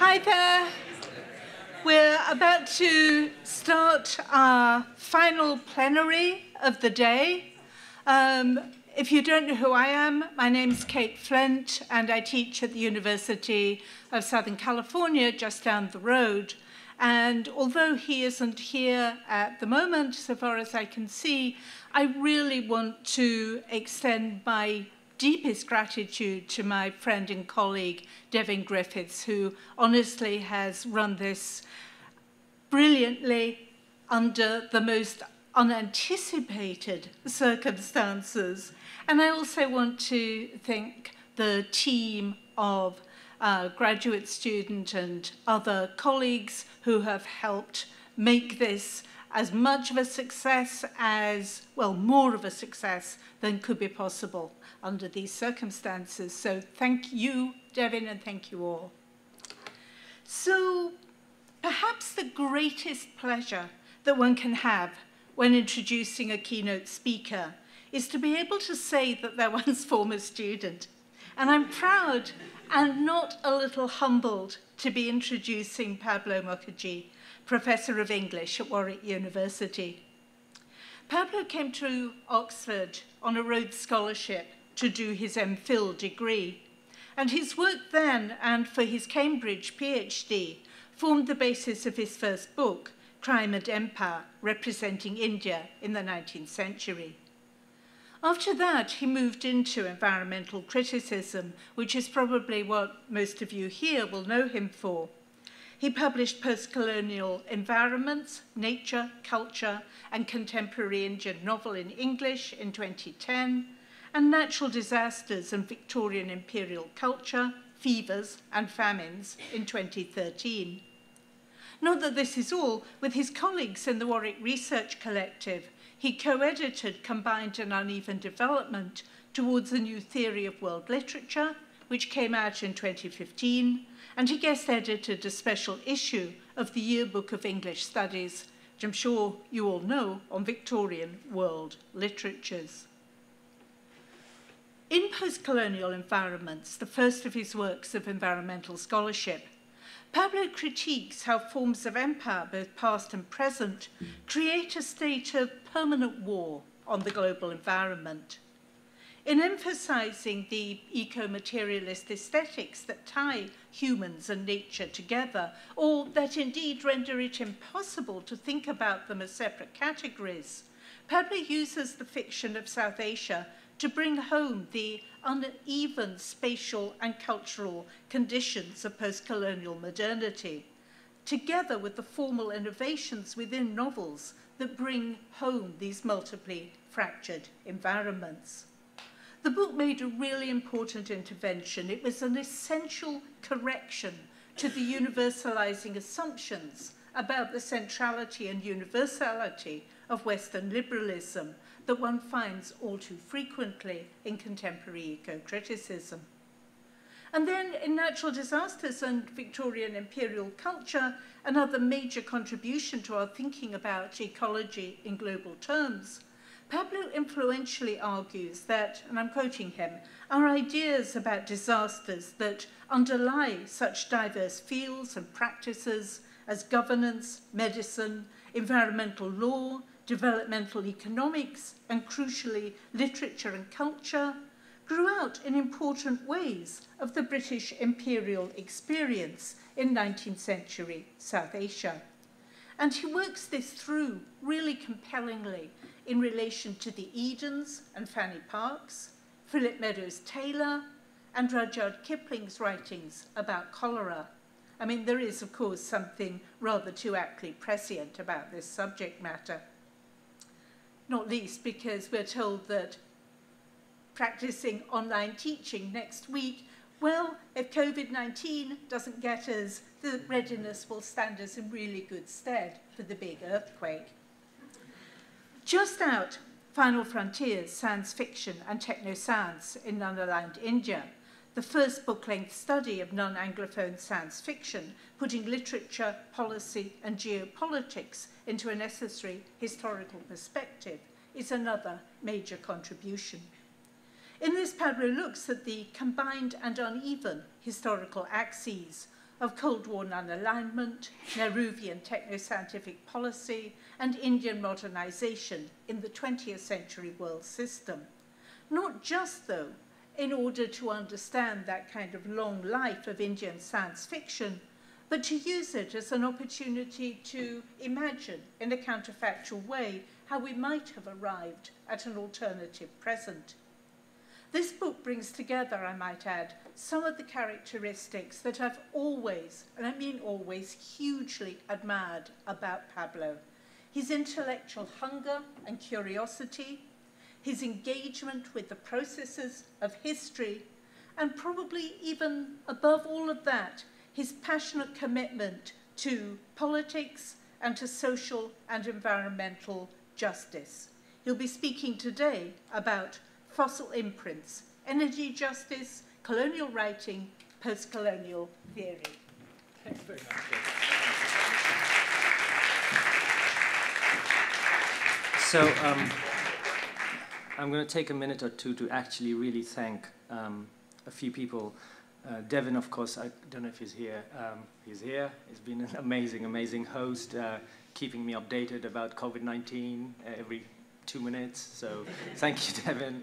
Hi there. We're about to start our final plenary of the day. If you don't know who I am, my name's Kate Flint, and I teach at the University of Southern California, just down the road. And although he isn't here at the moment, so far as I can see, I really want to extend my deepest gratitude to my friend and colleague, Devin Griffiths, who honestly has run this brilliantly under the most unanticipated circumstances. And I also want to thank the team of graduate student and other colleagues who have helped make this as much of a success as, well, more of a success than could be possible under these circumstances. So thank you, Devin, and thank you all. So perhaps the greatest pleasure that one can have when introducing a keynote speaker is to be able to say that they're one's former student. And I'm proud and not a little humbled to be introducing Pablo Mukherjee, Professor of English at Warwick University. Pablo came to Oxford on a Rhodes Scholarship to do his MPhil degree, and his work then and for his Cambridge PhD formed the basis of his first book, Crime and Empire, representing India in the 19th century. After that, he moved into environmental criticism, which is probably what most of you here will know him for. He published Post-Colonial Environments, Nature, Culture, and Contemporary Indian Novel in English in 2010, and Natural Disasters and Victorian Imperial Culture, Fevers and Famines in 2013. Not that this is all. With his colleagues in the Warwick Research Collective, he co-edited Combined and Uneven Development Towards a New Theory of World Literature, which came out in 2015, and he guest edited a special issue of the Yearbook of English Studies, which I'm sure you all know, on Victorian world literatures. In Post-Colonial Environments, the first of his works of environmental scholarship, Pablo critiques how forms of empire, both past and present, create a state of permanent war on the global environment. In emphasizing the eco-materialist aesthetics that tie humans and nature together, or that indeed render it impossible to think about them as separate categories, Pablo uses the fiction of South Asia to bring home the uneven spatial and cultural conditions of post-colonial modernity, together with the formal innovations within novels that bring home these multiply fractured environments. The book made a really important intervention. It was an essential correction to the universalizing assumptions about the centrality and universality of Western liberalism that one finds all too frequently in contemporary eco-criticism. And then in Natural Disasters and Victorian Imperial Culture, another major contribution to our thinking about ecology in global terms, Pablo influentially argues that, and I'm quoting him, our ideas about disasters that underlie such diverse fields and practices as governance, medicine, environmental law, developmental economics, and crucially, literature and culture, grew out in important ways of the British imperial experience in 19th century South Asia. And he works this through really compellingly in relation to the Edens and Fanny Parks, Philip Meadows Taylor, and Rudyard Kipling's writings about cholera. I mean, there is, of course, something rather too aptly prescient about this subject matter, not least because we're told that practicing online teaching next week, well, if COVID-19 doesn't get us, the readiness will stand us in really good stead for the big earthquake. Just out, Final Frontiers, Science Fiction and Techno-Science in Unaligned India, the first book-length study of non-Anglophone science fiction, putting literature, policy, and geopolitics into a necessary historical perspective, is another major contribution. In this, Pablo looks at the combined and uneven historical axes of Cold War non-alignment, Nehruvian techno-scientific policy, and Indian modernization in the 20th century world system. Not just, though, in order to understand that kind of long life of Indian science fiction, but to use it as an opportunity to imagine in a counterfactual way how we might have arrived at an alternative present. This book brings together, I might add, some of the characteristics that I've always, and I mean always, hugely admired about Pablo. His intellectual hunger and curiosity, his engagement with the processes of history, and probably even above all of that, his passionate commitment to politics and to social and environmental justice. He'll be speaking today about fossil imprints, energy justice, colonial writing, post-colonial theory. Thanks very much. So I'm going to take a minute or two to actually really thank a few people. Devin, of course, I don't know if he's here. He's here. He's been an amazing, amazing host, keeping me updated about COVID-19 every 2 minutes, so thank you, Devin.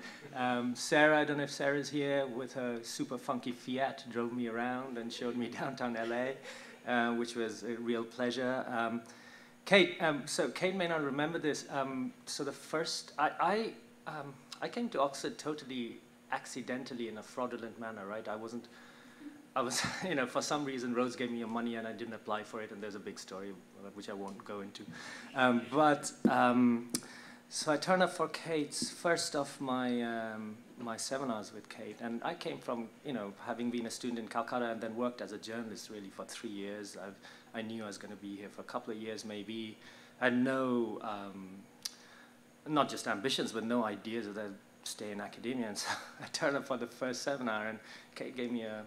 Sarah, I don't know if Sarah's here, with her super funky Fiat, drove me around and showed me downtown LA, which was a real pleasure. Kate, so Kate may not remember this. So the first, I came to Oxford totally accidentally in a fraudulent manner, right? I was, you know, for some reason, Rhodes gave me your money and I didn't apply for it, and there's a big story, which I won't go into. So I turned up for Kate's first of my my seminars with Kate, and I came from, you know, having been a student in Calcutta and then worked as a journalist really for 3 years. I knew I was going to be here for a couple of years maybe. I had no, not just ambitions, but no ideas that I'd stay in academia. And so I turned up for the first seminar, and Kate gave me a,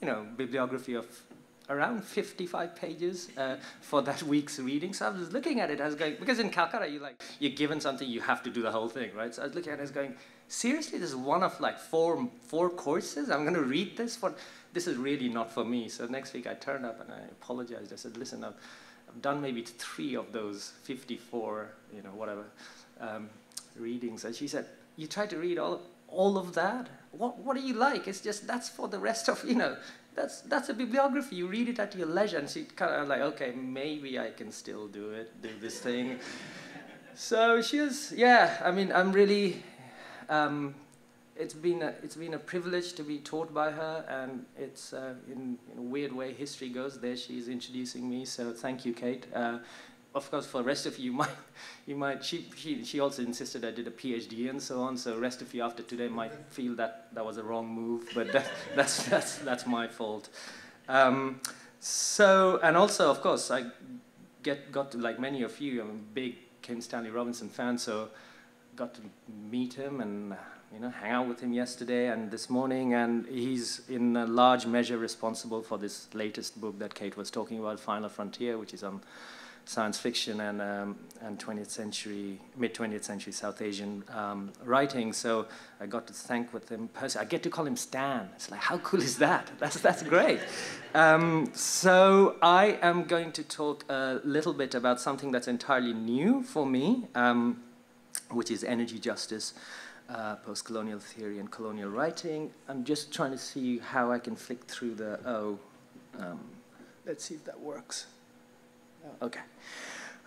you know, bibliography of around 55 pages for that week's reading. So I was looking at it, I was going, because in Calcutta, you're given something, you have to do the whole thing, right? So I was looking at it, I was going, seriously, this is one of like four courses? I'm gonna read this? This is really not for me. So next week I turned up and I apologized. I said, listen, I've done maybe 3 of those 54, you know, whatever, readings. And she said, you tried to read all of that? What do you like? It's just, that's for the rest of, you know, that's a bibliography. You read it at your leisure. And she kind of like, okay, maybe I can still do it, do this thing. So she was, yeah. I mean, I'm really. It's been a privilege to be taught by her, and it's in a weird way history goes. There she is introducing me. So thank you, Kate. Of course, for the rest of you, you might. She also insisted I did a PhD and so on. So the rest of you after today might feel that was a wrong move, but that's my fault. So, and also, of course, I got to, like many of you, I'm a big Kim Stanley Robinson fan, so got to meet him and, you know, hang out with him yesterday and this morning, and he's in a large measure responsible for this latest book that Kate was talking about, Final Frontier, which is on science fiction and 20th century, mid-20th century South Asian writing. So I got to thank with him personally. I get to call him Stan. It's like, how cool is that? That's great. So I am going to talk a little bit about something that's entirely new for me, which is energy justice, post-colonial theory and colonial writing. I'm just trying to see how I can flick through the let's see if that works.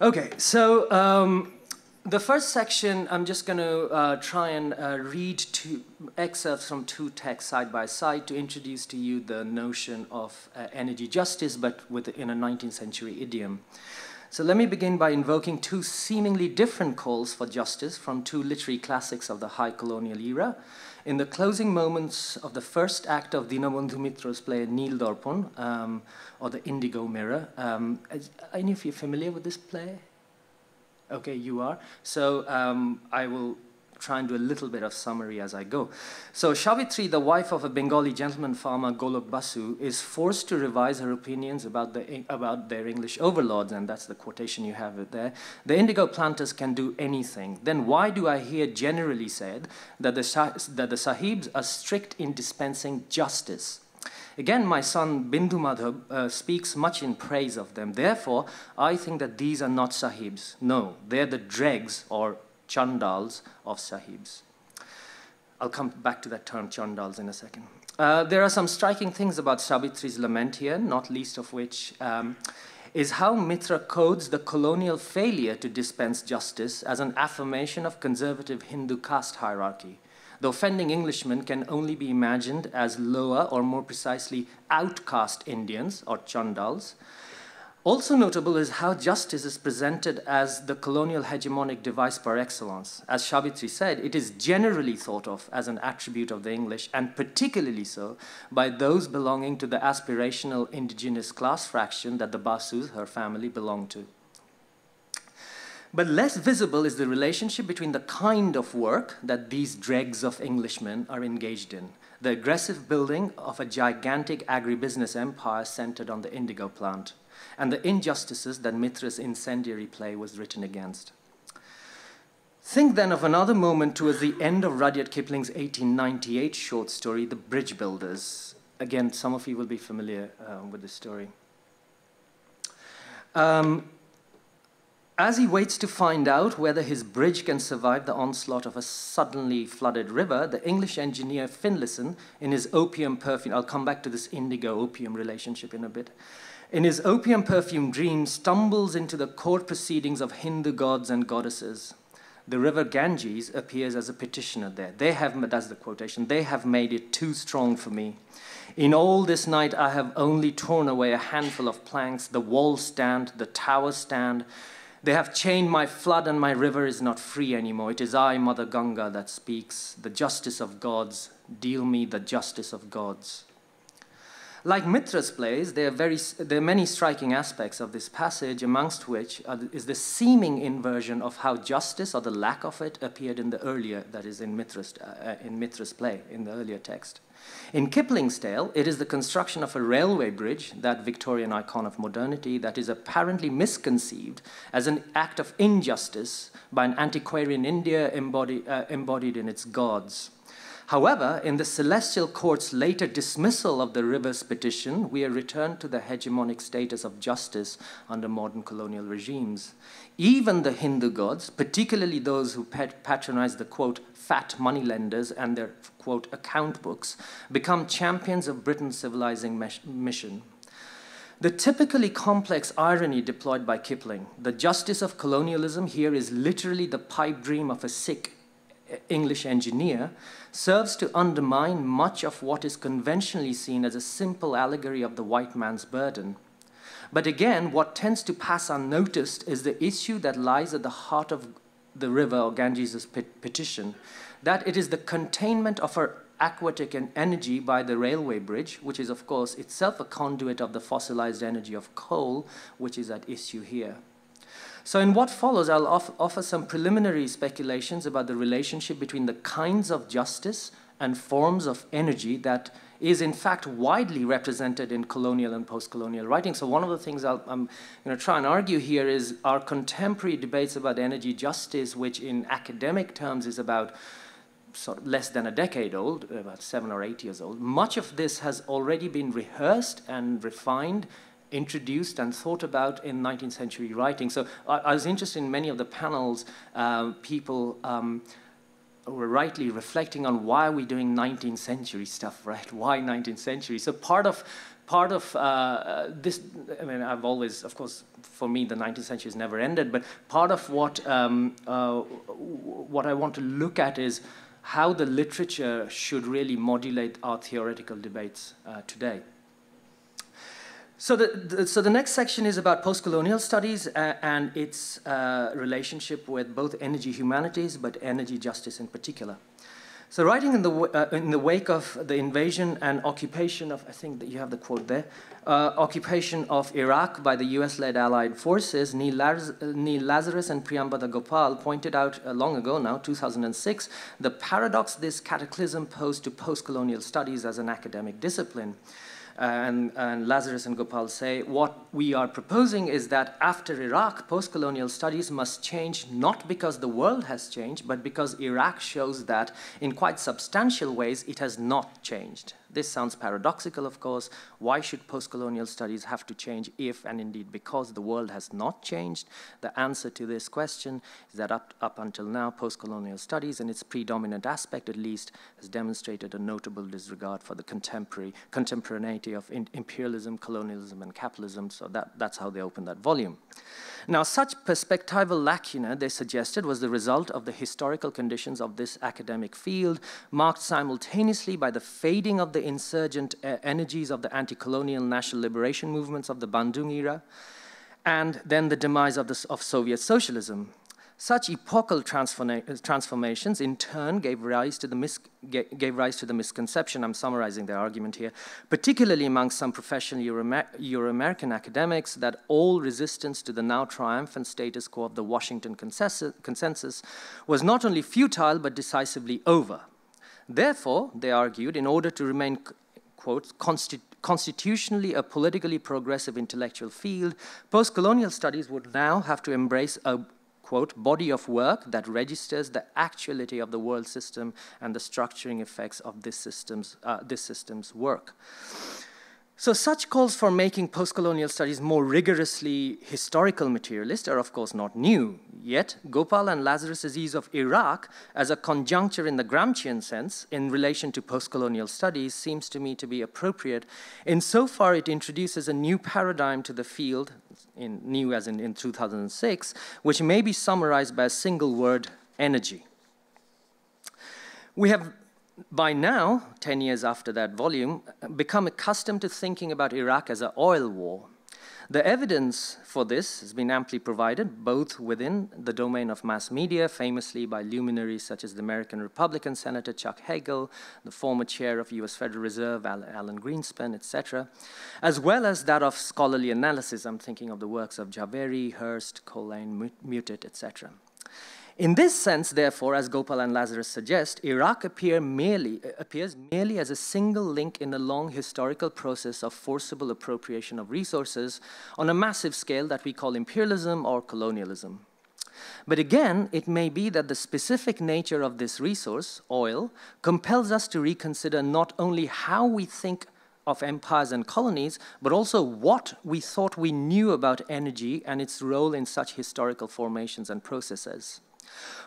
Okay. So the first section, I'm just going to try and read 2 excerpts from 2 texts side by side to introduce to you the notion of energy justice, but in a 19th century idiom. So let me begin by invoking 2 seemingly different calls for justice from 2 literary classics of the high colonial era. In the closing moments of the first act of Dinabandhu Mitra's play Nil Darpan, or The Indigo Mirror. I don't know if you're familiar with this play. Okay, you are. So I will try and do a little bit of summary as I go. So Savitri, the wife of a Bengali gentleman farmer, Golok Basu, is forced to revise her opinions about their English overlords, and that's the quotation you have there. The indigo planters can do anything. Then why do I hear generally said that the sahibs are strict in dispensing justice? Again, my son Bindu Madhav speaks much in praise of them. Therefore, I think that these are not sahibs. No, they're the dregs or chandals of sahibs. I'll come back to that term chandals in a second. There are some striking things about Savitri's lament here, not least of which is how Mitra codes the colonial failure to dispense justice as an affirmation of conservative Hindu caste hierarchy. The offending Englishmen can only be imagined as lower, or more precisely, outcast Indians, or Chandals. Also notable is how justice is presented as the colonial hegemonic device par excellence. As Savitri said, it is generally thought of as an attribute of the English, and particularly so by those belonging to the aspirational indigenous class fraction that the Basus, her family, belong to. But less visible is the relationship between the kind of work that these dregs of Englishmen are engaged in, the aggressive building of a gigantic agribusiness empire centered on the indigo plant, and the injustices that Mitra's incendiary play was written against. Think then of another moment towards the end of Rudyard Kipling's 1898 short story, The Bridge Builders. Again, some of you will be familiar with this story. As he waits to find out whether his bridge can survive the onslaught of a suddenly flooded river, the English engineer Finlayson, in his opium perfume, I'll come back to this indigo-opium relationship in a bit, in his opium perfume dream, stumbles into the court proceedings of Hindu gods and goddesses. The river Ganges appears as a petitioner there. They have, that's the quotation, they have made it too strong for me. In all this night, I have only torn away a handful of planks, the wall stand, the tower stand. They have chained my flood, and my river is not free anymore. It is I, Mother Ganga, that speaks, the justice of gods. Deal me the justice of gods. Like Mitra's plays, there are many striking aspects of this passage, amongst which is the seeming inversion of how justice, or the lack of it, appeared in the earlier, that is, in Mitra's play, in the earlier text. In Kipling's tale, it is the construction of a railway bridge, that Victorian icon of modernity, that is apparently misconceived as an act of injustice by an antiquarian India embodied in its gods. However, in the celestial court's later dismissal of the river's petition, we are returned to the hegemonic status of justice under modern colonial regimes. Even the Hindu gods, particularly those who patronize the, quote, fat moneylenders and their, quote, account books, become champions of Britain's civilizing mission. The typically complex irony deployed by Kipling, the justice of colonialism here is literally the pipe dream of a sick English engineer, serves to undermine much of what is conventionally seen as a simple allegory of the white man's burden. But again, what tends to pass unnoticed is the issue that lies at the heart of the river, or Ganges' petition, that it is the containment of her aquatic energy by the railway bridge, which is, of course, itself a conduit of the fossilized energy of coal, which is at issue here. So in what follows, I'll offer some preliminary speculations about the relationship between the kinds of justice and forms of energy that is in fact widely represented in colonial and post-colonial writing. So one of the things I'm going to try and argue here is our contemporary debates about energy justice, which in academic terms is about sort of less than a decade old, about 7 or 8 years old. Much of this has already been rehearsed and refined, introduced and thought about in 19th century writing. So I was interested in many of the panels, people were rightly reflecting on why are we doing 19th century stuff, right? Why 19th century? So part of this, I mean, I've always, of course, for me, the 19th century has never ended, but part of what I want to look at is how the literature should really modulate our theoretical debates today. So the next section is about post-colonial studies and its relationship with both energy humanities, but energy justice in particular. So writing in the wake of the invasion and occupation of, I think that you have the quote there, occupation of Iraq by the US-led allied forces, Neil Lazarus and Priyamvada Gopal pointed out long ago now, 2006, the paradox this cataclysm posed to post-colonial studies as an academic discipline. And Lazarus and Gopal say, what we are proposing is that after Iraq, post-colonial studies must change not because the world has changed, but because Iraq shows that in quite substantial ways it has not changed. This sounds paradoxical, of course. Why should postcolonial studies have to change if, and indeed because, the world has not changed? The answer to this question is that up until now, postcolonial studies, in its predominant aspect at least, has demonstrated a notable disregard for the contemporaneity of imperialism, colonialism, and capitalism. So that's how they opened that volume. Now, such perspectival lacuna, they suggested, was the result of the historical conditions of this academic field, marked simultaneously by the fading of the insurgent energies of the anti-colonial national liberation movements of the Bandung era, and then the demise of Soviet socialism. Such epochal transformations, in turn, gave rise to the misconception, I'm summarizing their argument here, particularly amongst some professional Euro-American academics, that all resistance to the now triumphant status quo of the Washington Consensus was not only futile, but decisively over. Therefore, they argued, in order to remain, quote, constitutionally a politically progressive intellectual field, postcolonial studies would now have to embrace a, quote, body of work that registers the actuality of the world system and the structuring effects of this system's work. So such calls for making postcolonial studies more rigorously historical materialist are, of course, not new. Yet, Gopal and Lazarus's use of Iraq as a conjuncture in the Gramscian sense in relation to postcolonial studies seems to me to be appropriate insofar it introduces a new paradigm to the field, new as in 2006, which may be summarized by a single word: energy. We have, by now, 10 years after that volume, become accustomed to thinking about Iraq as an oil war. The evidence for this has been amply provided, both within the domain of mass media, famously by luminaries such as the American Republican Senator Chuck Hagel, the former chair of US Federal Reserve, Alan Greenspan, etc., as well as that of scholarly analysis. I'm thinking of the works of Javeri, Hurst, Colleen, Mutet, etc. In this sense, therefore, as Gopal and Lazarus suggest, Iraq appears merely as a single link in a long historical process of forcible appropriation of resources on a massive scale that we call imperialism or colonialism. But again, it may be that the specific nature of this resource, oil, compels us to reconsider not only how we think of empires and colonies, but also what we thought we knew about energy and its role in such historical formations and processes.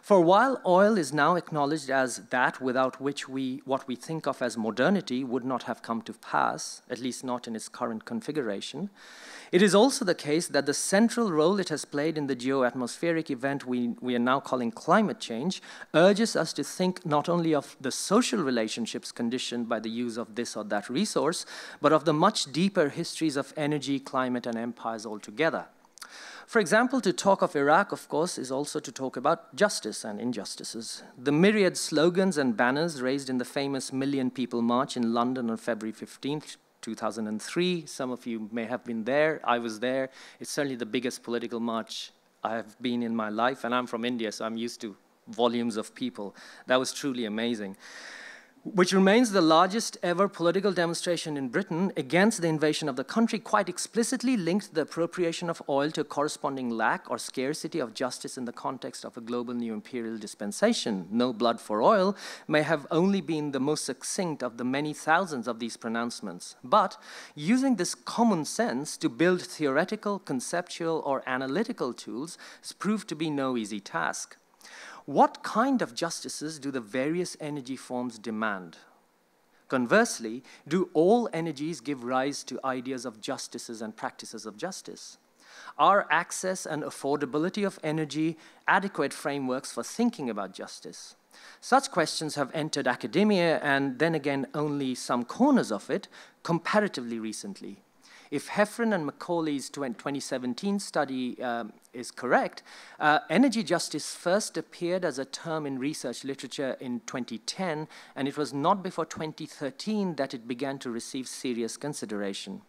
For while oil is now acknowledged as that without which what we think of as modernity would not have come to pass, at least not in its current configuration, it is also the case that the central role it has played in the geo-atmospheric event we are now calling climate change urges us to think not only of the social relationships conditioned by the use of this or that resource, but of the much deeper histories of energy, climate, and empires altogether. For example, to talk of Iraq, of course, is also to talk about justice and injustices. The myriad slogans and banners raised in the famous Million People March in London on February 15th, 2003. Some of you may have been there. I was there. It's certainly the biggest political march I have been in my life, and I'm from India, so I'm used to volumes of people. That was truly amazing, which remains the largest ever political demonstration in Britain against the invasion of the country, quite explicitly linked the appropriation of oil to a corresponding lack or scarcity of justice in the context of a global new imperial dispensation. No blood for oil may have only been the most succinct of the many thousands of these pronouncements. But using this common sense to build theoretical, conceptual, or analytical tools has proved to be no easy task. What kind of justices do the various energy forms demand? Conversely, do all energies give rise to ideas of justices and practices of justice? Are access and affordability of energy adequate frameworks for thinking about justice? Such questions have entered academia and then again only some corners of it comparatively recently. If Heffron and Macaulay's 2017 study is correct, energy justice first appeared as a term in research literature in 2010, and it was not before 2013 that it began to receive serious consideration.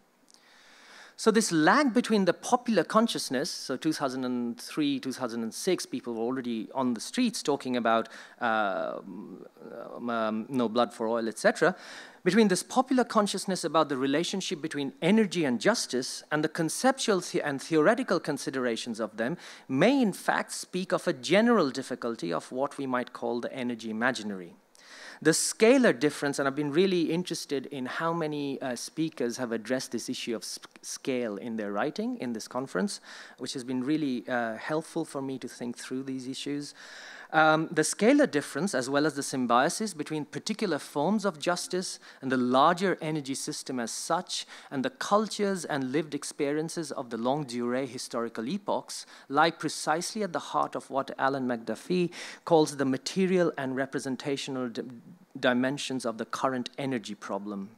So this lag between the popular consciousness, so 2003, 2006, people were already on the streets talking about no blood for oil, etc., between this popular consciousness about the relationship between energy and justice and the conceptual and theoretical considerations of them may in fact speak of a general difficulty of what we might call the energy imaginary. The scalar difference, and I've been really interested in how many speakers have addressed this issue of scale in their writing in this conference, which has been really helpful for me to think through these issues. The scalar difference, as well as the symbiosis between particular forms of justice and the larger energy system as such, and the cultures and lived experiences of the long durée historical epochs, lie precisely at the heart of what Alan McDuffie calls the material and representational dimensions of the current energy problem.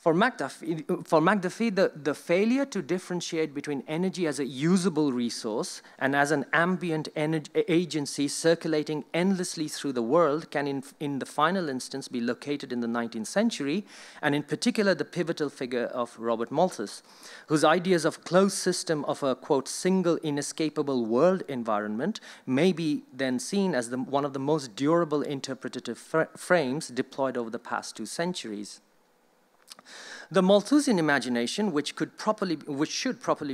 For McDuffie, the failure to differentiate between energy as a usable resource and as an ambient energy agency circulating endlessly through the world can, in the final instance, be located in the 19th century, and in particular the pivotal figure of Robert Malthus, whose ideas of closed system of a, quote, single inescapable world environment may be then seen as one of the most durable interpretative frames deployed over the past 2 centuries. The Malthusian imagination, which should properly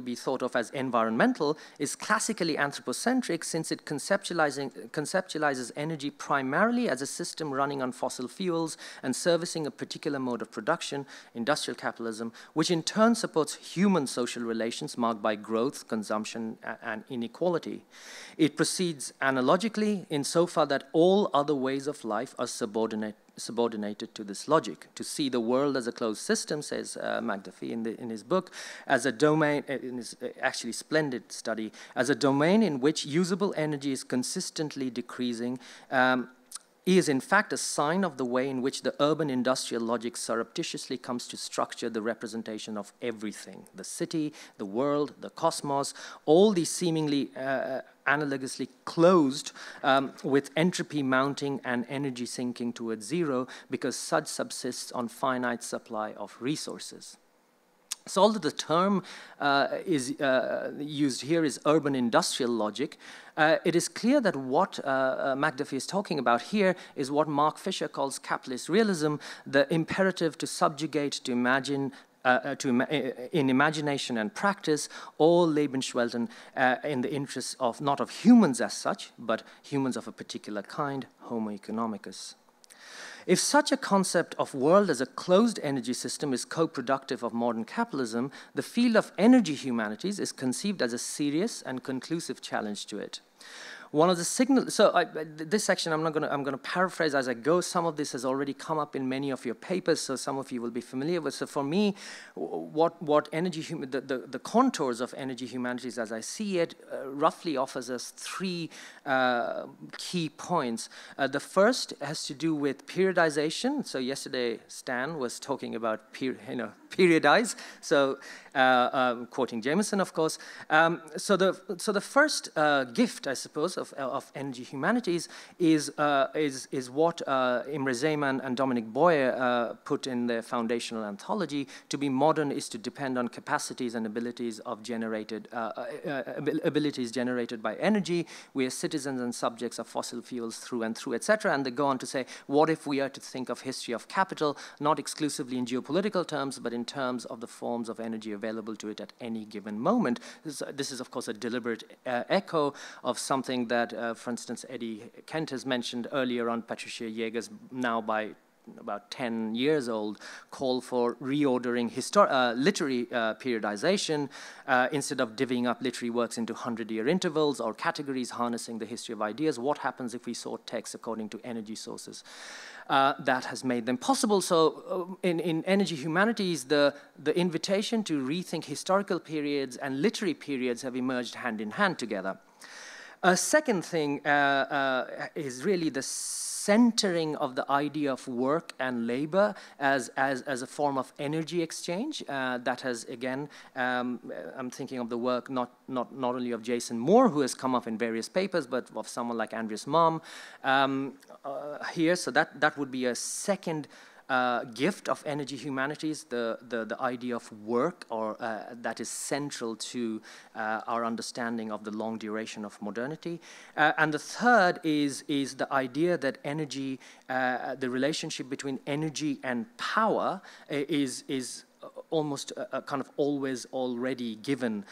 be thought of as environmental, is classically anthropocentric, since it conceptualizes energy primarily as a system running on fossil fuels and servicing a particular mode of production, industrial capitalism, which in turn supports human social relations marked by growth, consumption, and inequality. It proceeds analogically insofar that all other ways of life are subordinated to this logic. To see the world as a closed system, says McDuffie in his book, as a domain, in his actually splendid study, as a domain in which usable energy is consistently decreasing, is in fact a sign of the way in which the urban industrial logic surreptitiously comes to structure the representation of everything, the city, the world, the cosmos, all these seemingly analogously closed with entropy mounting and energy sinking towards zero, because such subsists on finite supply of resources. So although the term used here is urban industrial logic, it is clear that what McDuffie is talking about here is what Mark Fisher calls capitalist realism, the imperative to subjugate, to imagine, in imagination and practice, all Lebenswelten in the interests of, not of humans as such, but humans of a particular kind, Homo economicus. If such a concept of world as a closed energy system is co-productive of modern capitalism, the field of energy humanities is conceived as a serious and conclusive challenge to it. One of the signals, so this section I'm going to paraphrase as I go. Some of this has already come up in many of your papers, so some of you will be familiar with. So for me, the contours of energy humanities as I see it roughly offers us 3 key points. The first has to do with periodization. So yesterday Stan was talking about periodize. So quoting Jameson, of course. So the first gift, I suppose, of energy humanities is what Imre Zeeman and Dominic Boyer put in their foundational anthology. To be modern is to depend on capacities and abilities generated by energy. We are citizens and subjects of fossil fuels through and through, etc. And they go on to say, what if we are to think of history of capital not exclusively in geopolitical terms, but in terms of the forms of energy available to it at any given moment? This is of course a deliberate echo of some something that, for instance, Eddie Kent has mentioned earlier on, Patricia Yeager's, now by about 10 years old, call for reordering literary periodization instead of divvying up literary works into 100-year intervals or categories, harnessing the history of ideas. What happens if we sort texts according to energy sources? That has made them possible. So in energy humanities, the invitation to rethink historical periods and literary periods have emerged hand in hand together. A second thing is really the centering of the idea of work and labor as a form of energy exchange. That has, again, I'm thinking of the work not only of Jason Moore, who has come up in various papers, but of someone like Andreas Malm here. So that would be a second gift of energy humanities, the idea of work, or that is central to our understanding of the long duration of modernity. And the third is the idea that energy, the relationship between energy and power, is almost a kind of always already given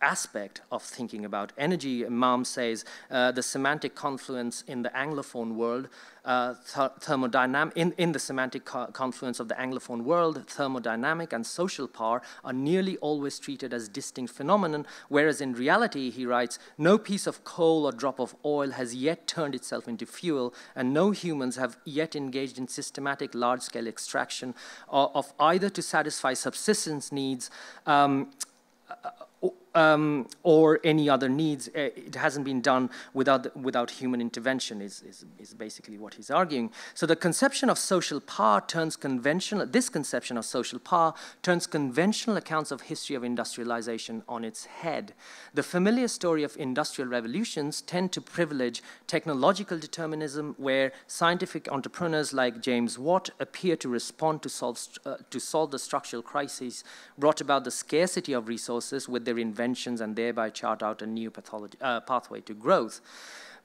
aspect of thinking about energy. Imam says the semantic confluence in the Anglophone world, thermodynamic, in the semantic confluence of the Anglophone world, thermodynamic and social power are nearly always treated as distinct phenomenon, whereas in reality, he writes, no piece of coal or drop of oil has yet turned itself into fuel, and no humans have yet engaged in systematic large-scale extraction of either to satisfy subsistence needs or any other needs. It hasn't been done without human intervention is basically what he's arguing. So the conception of social power turns conventional, this conception of social power turns conventional accounts of history of industrialization on its head. The familiar story of industrial revolutions tend to privilege technological determinism, where scientific entrepreneurs like James Watt appear to respond to solve the structural crises brought about the scarcity of resources with their invention, and thereby chart out a new pathway to growth.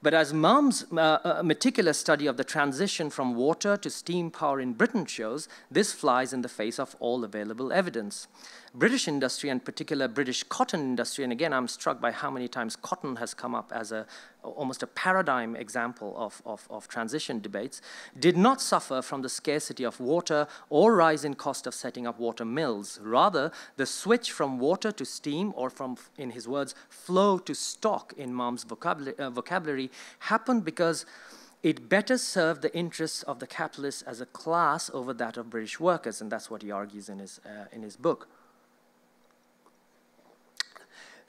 But as Mum's meticulous study of the transition from water to steam power in Britain shows, this flies in the face of all available evidence. British industry, and particular British cotton industry, and again I'm struck by how many times cotton has come up as a almost a paradigm example of transition debates, did not suffer from the scarcity of water or rise in cost of setting up water mills. Rather, the switch from water to steam, or from, in his words, flow to stock in Malm's vocabulary, happened because it better served the interests of the capitalists as a class over that of British workers, and that's what he argues in his book.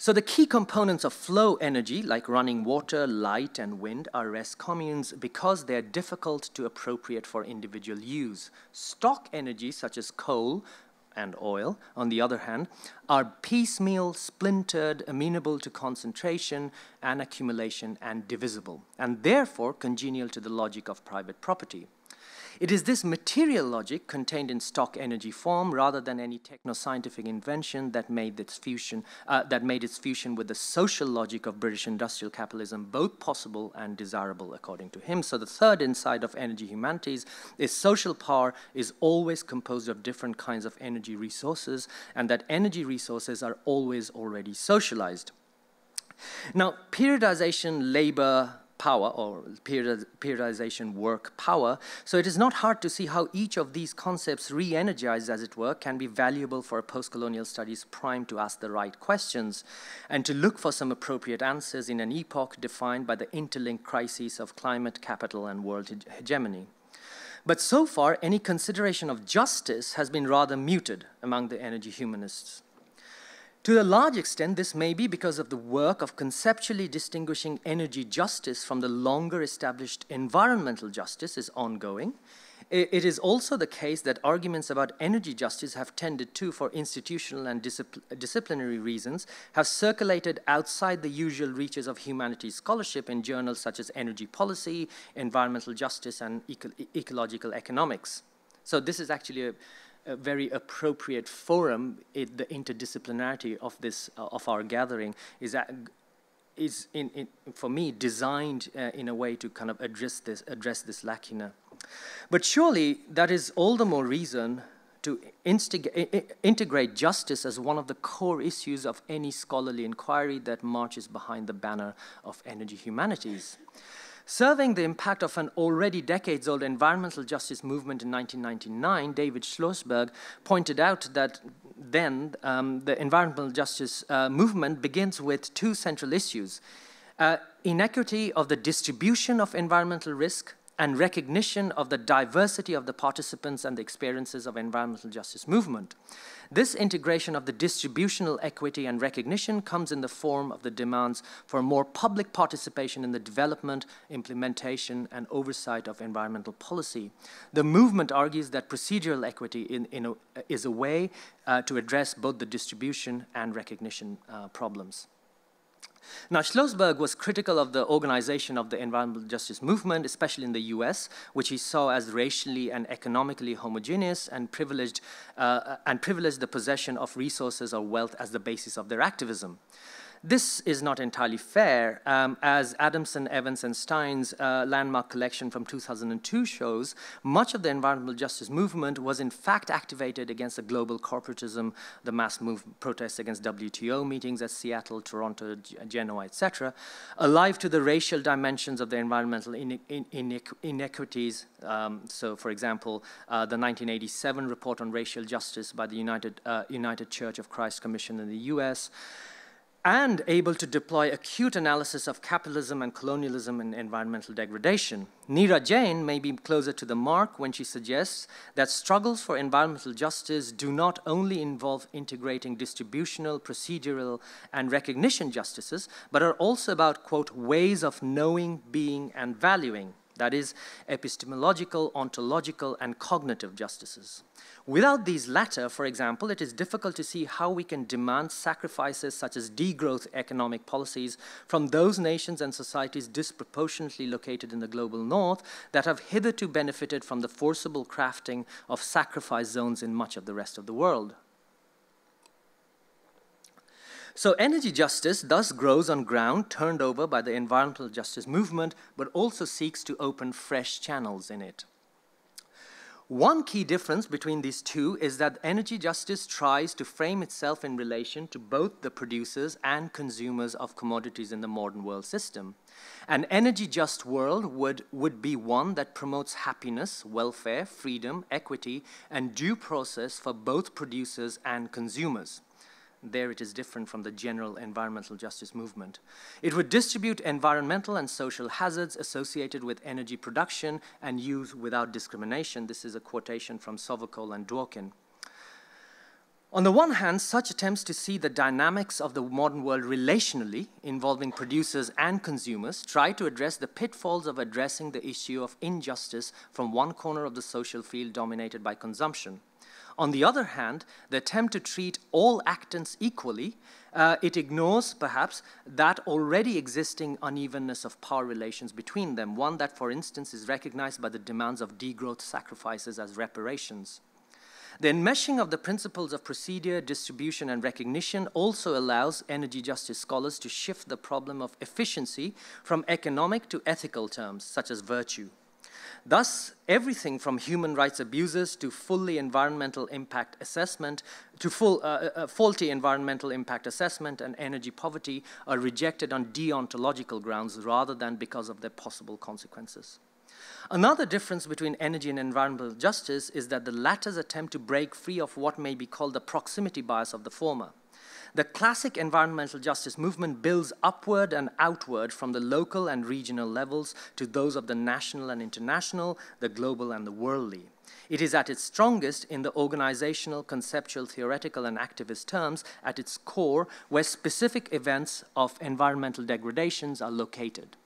So the key components of flow energy, like running water, light, and wind, are res communes because they're difficult to appropriate for individual use. Stock energy, such as coal and oil, on the other hand, are piecemeal, splintered, amenable to concentration and accumulation, and divisible, and therefore congenial to the logic of private property. It is this material logic contained in stock energy form, rather than any techno-scientific invention, that made its fusion with the social logic of British industrial capitalism both possible and desirable, according to him. So the third insight of energy humanities is social power is always composed of different kinds of energy resources, and that energy resources are always already socialized. Now, periodization, labor, power, or periodization, work, power. So it is not hard to see how each of these concepts, re-energized as it were, can be valuable for a post-colonial studies prime to ask the right questions and to look for some appropriate answers in an epoch defined by the interlinked crises of climate, capital, and world hegemony. But so far, any consideration of justice has been rather muted among the energy humanists. To a large extent, this may be because of the work of conceptually distinguishing energy justice from the longer established environmental justice is ongoing. It is also the case that arguments about energy justice have tended to, for institutional and disciplinary reasons, have circulated outside the usual reaches of humanities scholarship in journals such as Energy Policy, Environmental Justice, and Ecological Economics. So this is actually a very appropriate forum. The interdisciplinarity of this of our gathering is for me designed in a way to kind of address this lacuna. But surely that is all the more reason to integrate justice as one of the core issues of any scholarly inquiry that marches behind the banner of energy humanities. Surveying the impact of an already decades-old environmental justice movement in 1999, David Schlossberg pointed out that then the environmental justice movement begins with two central issues: inequity of the distribution of environmental risk and recognition of the diversity of the participants and the experiences of environmental justice movement. This integration of the distributional equity and recognition comes in the form of the demands for more public participation in the development, implementation, and oversight of environmental policy. The movement argues that procedural equity is a way to address both the distribution and recognition problems. Now, Schlossberg was critical of the organization of the environmental justice movement, especially in the US, which he saw as racially and economically homogeneous, and privileged the possession of resources or wealth as the basis of their activism. This is not entirely fair, as Adamson, Evans, and Stein's landmark collection from 2002 shows, much of the environmental justice movement was in fact activated against the global corporatism, the mass move protests against WTO meetings at Seattle, Toronto, Genoa, etc., alive to the racial dimensions of the environmental inequities. So, for example, the 1987 report on racial justice by the United Church of Christ Commission in the US, and able to deploy acute analysis of capitalism and colonialism and environmental degradation. Neera Jain may be closer to the mark when she suggests that struggles for environmental justice do not only involve integrating distributional, procedural, and recognition justices, but are also about, quote, ways of knowing, being, and valuing. That is, epistemological, ontological, and cognitive justices. Without these latter, for example, it is difficult to see how we can demand sacrifices such as degrowth economic policies from those nations and societies disproportionately located in the global north that have hitherto benefited from the forcible crafting of sacrifice zones in much of the rest of the world. So energy justice thus grows on ground turned over by the environmental justice movement, but also seeks to open fresh channels in it. One key difference between these two is that energy justice tries to frame itself in relation to both the producers and consumers of commodities in the modern world system. An energy just world would be one that promotes happiness, welfare, freedom, equity, and due process for both producers and consumers. There it is different from the general environmental justice movement. It would distribute environmental and social hazards associated with energy production and use without discrimination. This is a quotation from Sovokol and Dworkin. On the one hand, such attempts to see the dynamics of the modern world relationally, involving producers and consumers, try to address the pitfalls of addressing the issue of injustice from one corner of the social field dominated by consumption. On the other hand, the attempt to treat all actants equally, it ignores, perhaps, that already existing unevenness of power relations between them, one that, for instance, is recognized by the demands of degrowth sacrifices as reparations. The enmeshing of the principles of procedure, distribution, and recognition also allows energy justice scholars to shift the problem of efficiency from economic to ethical terms, such as virtue. Thus, everything from human rights abuses to faulty environmental impact assessment and energy poverty are rejected on deontological grounds rather than because of their possible consequences. Another difference between energy and environmental justice is that the latter's attempt to break free of what may be called the proximity bias of the former. The classic environmental justice movement builds upward and outward from the local and regional levels to those of the national and international, the global and the worldly. It is at its strongest in the organizational, conceptual, theoretical, and activist terms at its core, where specific events of environmental degradations are located.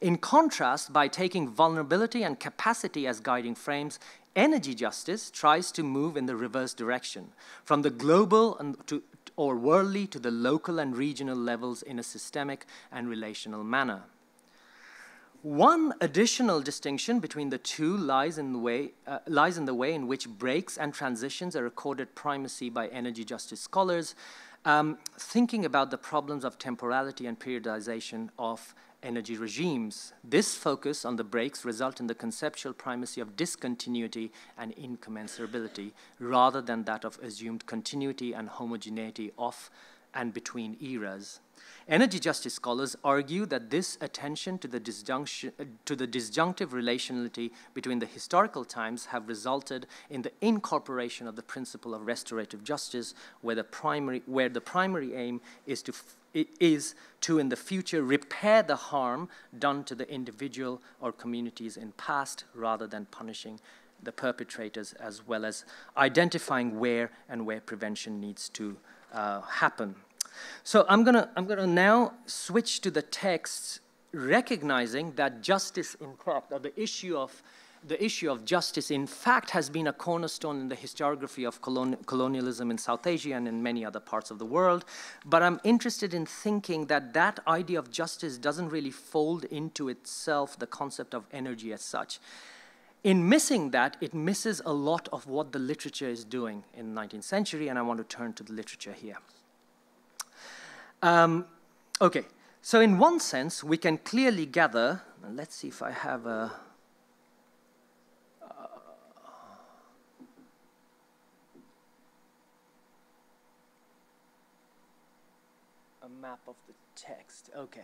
In contrast, by taking vulnerability and capacity as guiding frames, energy justice tries to move in the reverse direction, from the global or worldly to the local and regional levels in a systemic and relational manner. One additional distinction between the two lies in the way in which breaks and transitions are accorded primacy by energy justice scholars, thinking about the problems of temporality and periodization of energy regimes. This focus on the breaks results in the conceptual primacy of discontinuity and incommensurability rather than that of assumed continuity and homogeneity of and between eras. Energy justice scholars argue that this attention to the disjunctive relationality between the historical times have resulted in the incorporation of the principle of restorative justice, where the primary aim is to in the future repair the harm done to the individual or communities in past rather than punishing the perpetrators, as well as identifying where prevention needs to happen. So I'm gonna now switch to the texts, recognizing that justice in fact, or the issue of justice in fact has been a cornerstone in the historiography of colonialism in South Asia and in many other parts of the world. But I'm interested in thinking that that idea of justice doesn't really fold into itself the concept of energy as such. In missing that, it misses a lot of what the literature is doing in the 19th century, and I want to turn to the literature here. Okay, so in one sense, we can clearly gather, and let's see if I have a... map of the text, okay.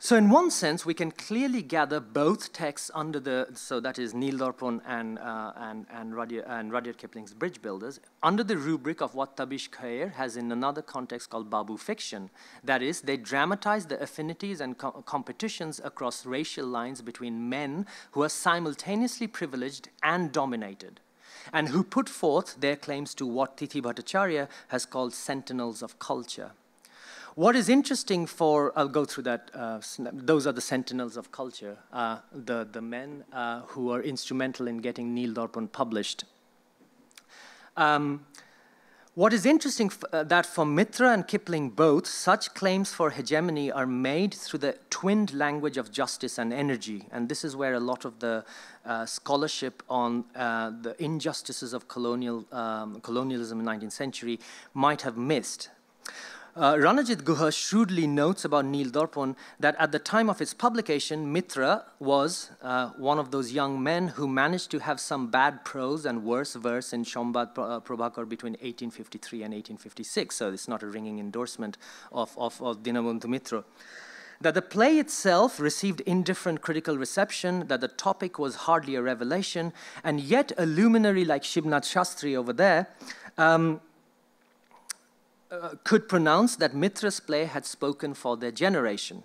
So in one sense, we can clearly gather both texts under the, so that is Nil Darpan and Rudyard Kipling's Bridge Builders, under the rubric of what Tabish Khair has in another context called Babu fiction. That is, they dramatize the affinities and competitions across racial lines between men who are simultaneously privileged and dominated, and who put forth their claims to what Tithi Bhattacharya has called sentinels of culture. What is interesting for, I'll go through that, those are the sentinels of culture, the men who are instrumental in getting Nil Darpan published. What is interesting that for Mitra and Kipling both, such claims for hegemony are made through the twinned language of justice and energy, and this is where a lot of the scholarship on the injustices of colonialism in the 19th century might have missed. Ranajit Guha shrewdly notes about Nil Darpan that at the time of its publication, Mitra was one of those young men who managed to have some bad prose and worse verse in Shambad Prabhakar between 1853 and 1856, so it's not a ringing endorsement of Dinabandhu Mitra. That the play itself received indifferent critical reception, that the topic was hardly a revelation, and yet a luminary like Shibnath Shastri over there could pronounce that Mitra's play had spoken for their generation.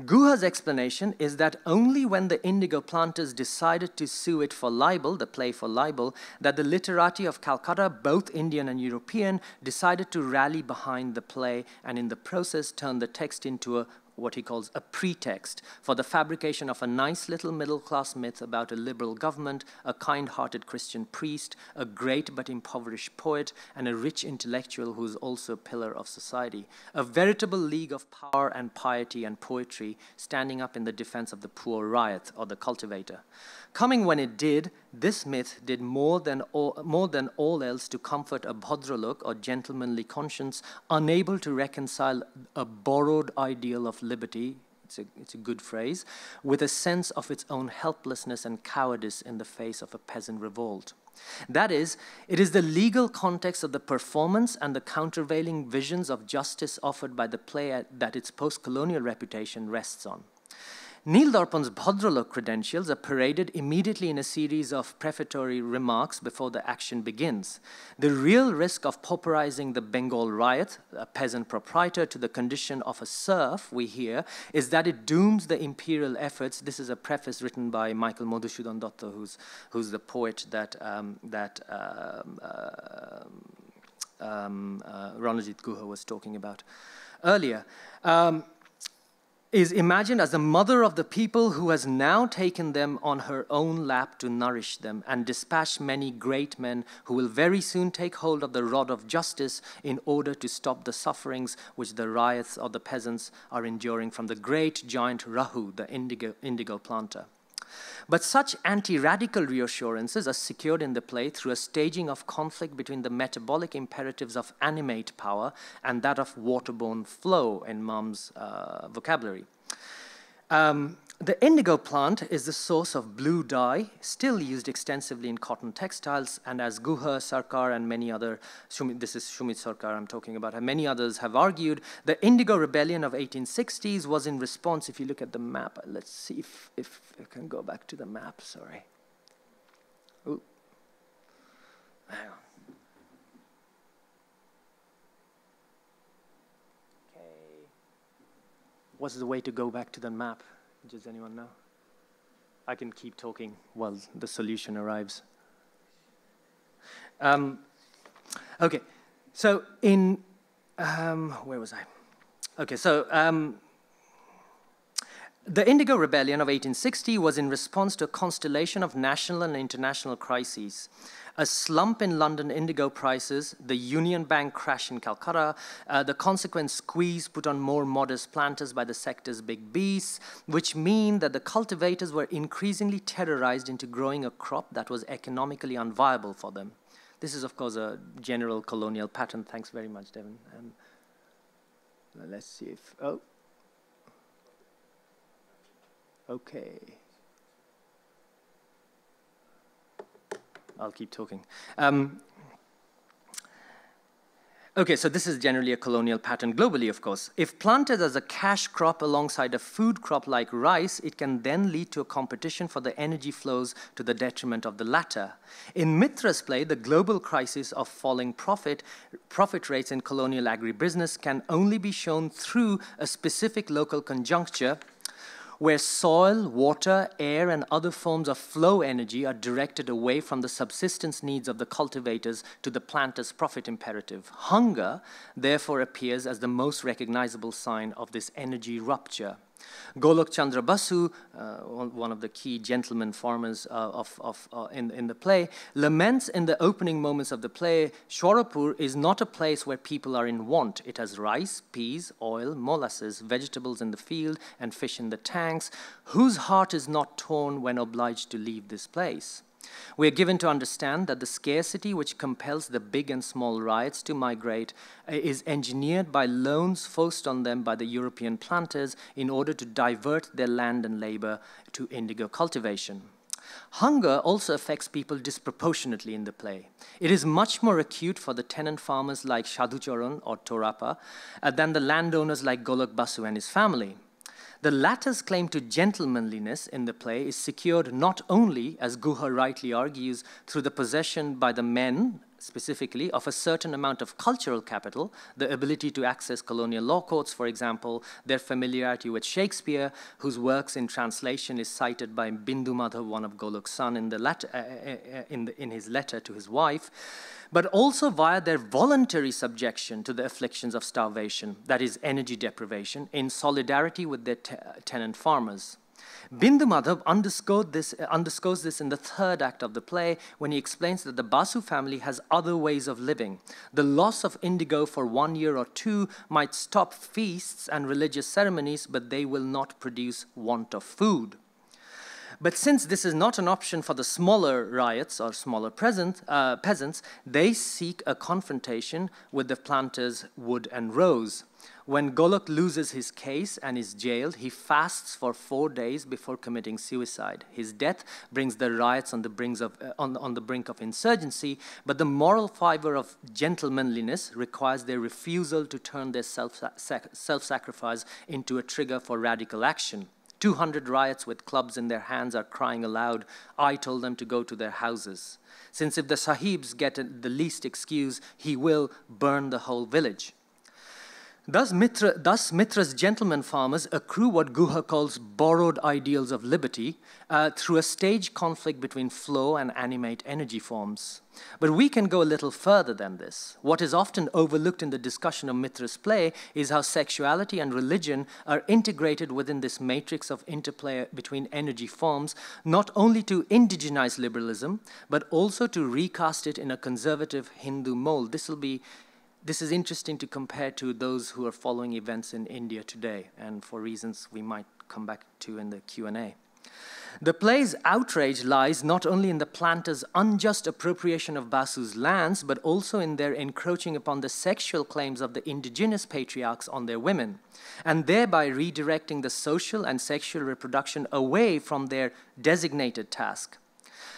Guha's explanation is that only when the indigo planters decided to sue it for libel, the play for libel, that the literati of Calcutta, both Indian and European, decided to rally behind the play and in the process turn the text into a, what he calls a pretext for the fabrication of a nice little middle-class myth about a liberal government, a kind-hearted Christian priest, a great but impoverished poet, and a rich intellectual who is also a pillar of society. A veritable league of power and piety and poetry standing up in the defense of the poor riot or the cultivator. Coming when it did, this myth did more than all else to comfort a bhadralok or gentlemanly conscience unable to reconcile a borrowed ideal of liberty, it's a good phrase, with a sense of its own helplessness and cowardice in the face of a peasant revolt. That is, it is the legal context of the performance and the countervailing visions of justice offered by the play that its post-colonial reputation rests on. Nil Darpan's Bhadralok credentials are paraded immediately in a series of prefatory remarks before the action begins. The real risk of pauperizing the Bengal riot, a peasant proprietor, to the condition of a serf, we hear, is that it dooms the imperial efforts. This is a preface written by Michael Madhusudan Dutta, who's the poet that, Ranajit Guha was talking about earlier. Is imagined as the mother of the people who has now taken them on her own lap to nourish them and dispatch many great men who will very soon take hold of the rod of justice in order to stop the sufferings which the riots of the peasants are enduring from the great giant Rahu, the indigo planter. But such anti-radical reassurances are secured in the play through a staging of conflict between the metabolic imperatives of animate power and that of waterborne flow in Mum's vocabulary. The indigo plant is the source of blue dye, still used extensively in cotton textiles, and as Guha, Sarkar, and many other, this is Shumit Sarkar I'm talking about, and many others have argued, the indigo rebellion of 1860s was in response, if you look at the map, let's see if I can go back to the map, sorry. Ooh. Hang on. Okay. What's the way to go back to the map? Does anyone know? I can keep talking while the solution arrives. Okay, so in, where was I? Okay, so the Indigo Rebellion of 1860 was in response to a constellation of national and international crises. A slump in London indigo prices, the Union Bank crash in Calcutta, the consequent squeeze put on more modest planters by the sector's big beasts, which mean that the cultivators were increasingly terrorized into growing a crop that was economically unviable for them. This is, of course, a general colonial pattern. Thanks very much, Devin. Let's see if, oh. Okay. I'll keep talking. Okay, so this is generally a colonial pattern globally, of course. If planted as a cash crop alongside a food crop like rice, it can then lead to a competition for the energy flows to the detriment of the latter. In Mitra's play, the global crisis of falling profit rates in colonial agribusiness can only be shown through a specific local conjuncture where soil, water, air, and other forms of flow energy are directed away from the subsistence needs of the cultivators to the planter's profit imperative. Hunger, therefore, appears as the most recognizable sign of this energy rupture. Golok Basu, one of the key gentleman farmers in the play, laments in the opening moments of the play, Shorapur is not a place where people are in want. It has rice, peas, oil, molasses, vegetables in the field, and fish in the tanks. Whose heart is not torn when obliged to leave this place? We are given to understand that the scarcity which compels the big and small riots to migrate is engineered by loans forced on them by the European planters in order to divert their land and labor to indigo cultivation. Hunger also affects people disproportionately in the play. It is much more acute for the tenant farmers like Shaducharan or Torapa than the landowners like Golok Basu and his family. The latter's claim to gentlemanliness in the play is secured not only, as Guha rightly argues, through the possession by the men, specifically, of a certain amount of cultural capital, the ability to access colonial law courts, for example, their familiarity with Shakespeare, whose works in translation is cited by Bindu Madhav, one of Golok's son, in his letter to his wife, but also via their voluntary subjection to the afflictions of starvation, that is, energy deprivation, in solidarity with their tenant farmers. Bindu Madhav underscores this in the third act of the play when he explains that the Basu family has other ways of living. The loss of indigo for 1 year or two might stop feasts and religious ceremonies, but they will not produce want of food. But since this is not an option for the smaller riots or smaller peasants, they seek a confrontation with the planters Wood and Rose. When Golok loses his case and is jailed, he fasts for 4 days before committing suicide. His death brings the riots on the brink of insurgency, but the moral fiber of gentlemanliness requires their refusal to turn their self-sacrifice into a trigger for radical action. 200 riots with clubs in their hands are crying aloud, I told them to go to their houses. Since if the sahibs get the least excuse, he will burn the whole village. Thus Mitra's gentlemen farmers accrue what Guha calls borrowed ideals of liberty through a staged conflict between flow and animate energy forms. But we can go a little further than this. What is often overlooked in the discussion of Mitra's play is how sexuality and religion are integrated within this matrix of interplay between energy forms, not only to indigenize liberalism, but also to recast it in a conservative Hindu mold. This is interesting to compare to those who are following events in India today, and for reasons we might come back to in the Q&A. The play's outrage lies not only in the planters' unjust appropriation of Basu's lands, but also in their encroaching upon the sexual claims of the indigenous patriarchs on their women, and thereby redirecting the social and sexual reproduction away from their designated task.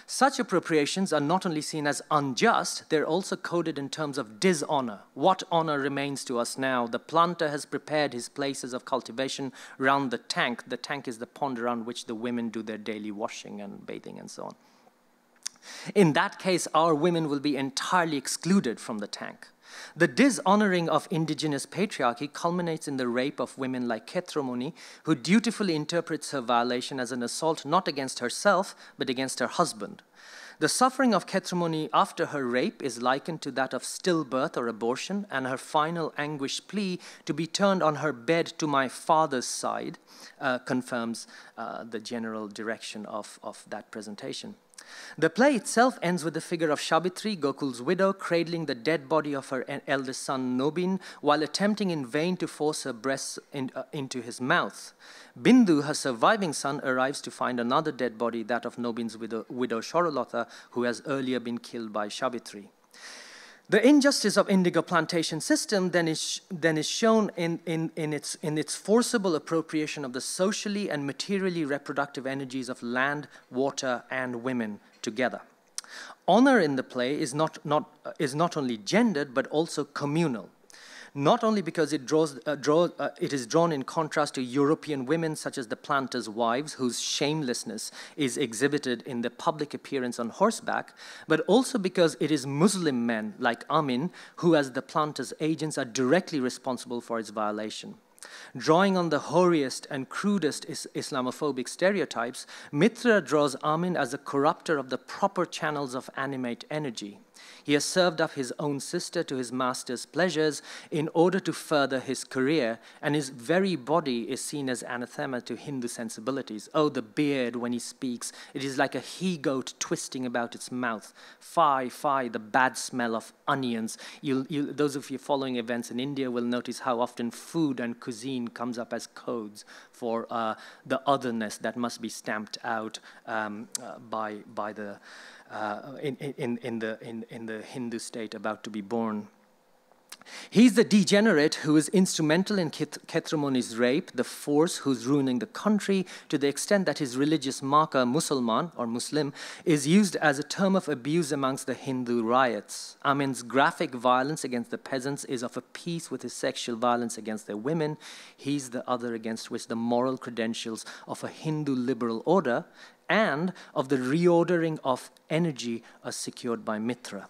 Such appropriations are not only seen as unjust, they're also coded in terms of dishonor. What honor remains to us now? The planter has prepared his places of cultivation round the tank. The tank is the pond around which the women do their daily washing and bathing and so on. In that case, our women will be entirely excluded from the tank. The dishonoring of indigenous patriarchy culminates in the rape of women like Khetromoni, who dutifully interprets her violation as an assault not against herself, but against her husband. The suffering of Khetromoni after her rape is likened to that of stillbirth or abortion, and her final anguished plea to be turned on her bed to my father's side confirms the general direction of that presentation. The play itself ends with the figure of Savitri, Gokul's widow, cradling the dead body of her eldest son, Nobin, while attempting in vain to force her breasts into his mouth. Bindu, her surviving son, arrives to find another dead body, that of Nobin's widow Shorolotha, who has earlier been killed by Savitri. The injustice of indigo plantation system then is shown in its forcible appropriation of the socially and materially reproductive energies of land, water, and women together. Honor in the play is not only gendered but also communal. Not only because it is drawn in contrast to European women such as the planters' wives, whose shamelessness is exhibited in the public appearance on horseback, but also because it is Muslim men like Amin who, as the planters' agents, are directly responsible for its violation. Drawing on the hoariest and crudest Islamophobic stereotypes, Mitra draws Amin as a corrupter of the proper channels of animate energy. He has served up his own sister to his master's pleasures in order to further his career, and his very body is seen as anathema to Hindu sensibilities. Oh, the beard when he speaks, it is like a he-goat twisting about its mouth. Fie, fie, the bad smell of onions. Those of you following events in India will notice how often food and cuisine comes up as codes for the otherness that must be stamped out in the Hindu state about to be born. He's the degenerate who is instrumental in Khetramoni's rape, the force who's ruining the country, to the extent that his religious marker, Musalman or Muslim, is used as a term of abuse amongst the Hindu riots. Amin's graphic violence against the peasants is of a piece with his sexual violence against their women. He's the other against which the moral credentials of a Hindu liberal order and of the reordering of energy are secured by Mitra.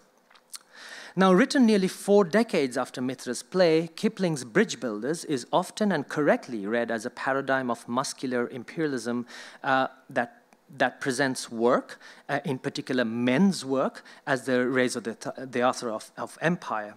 Now, written nearly 4 decades after Mitra's play, Kipling's Bridge Builders is often and correctly read as a paradigm of muscular imperialism that presents work, in particular men's work, as the rays of the author of empire.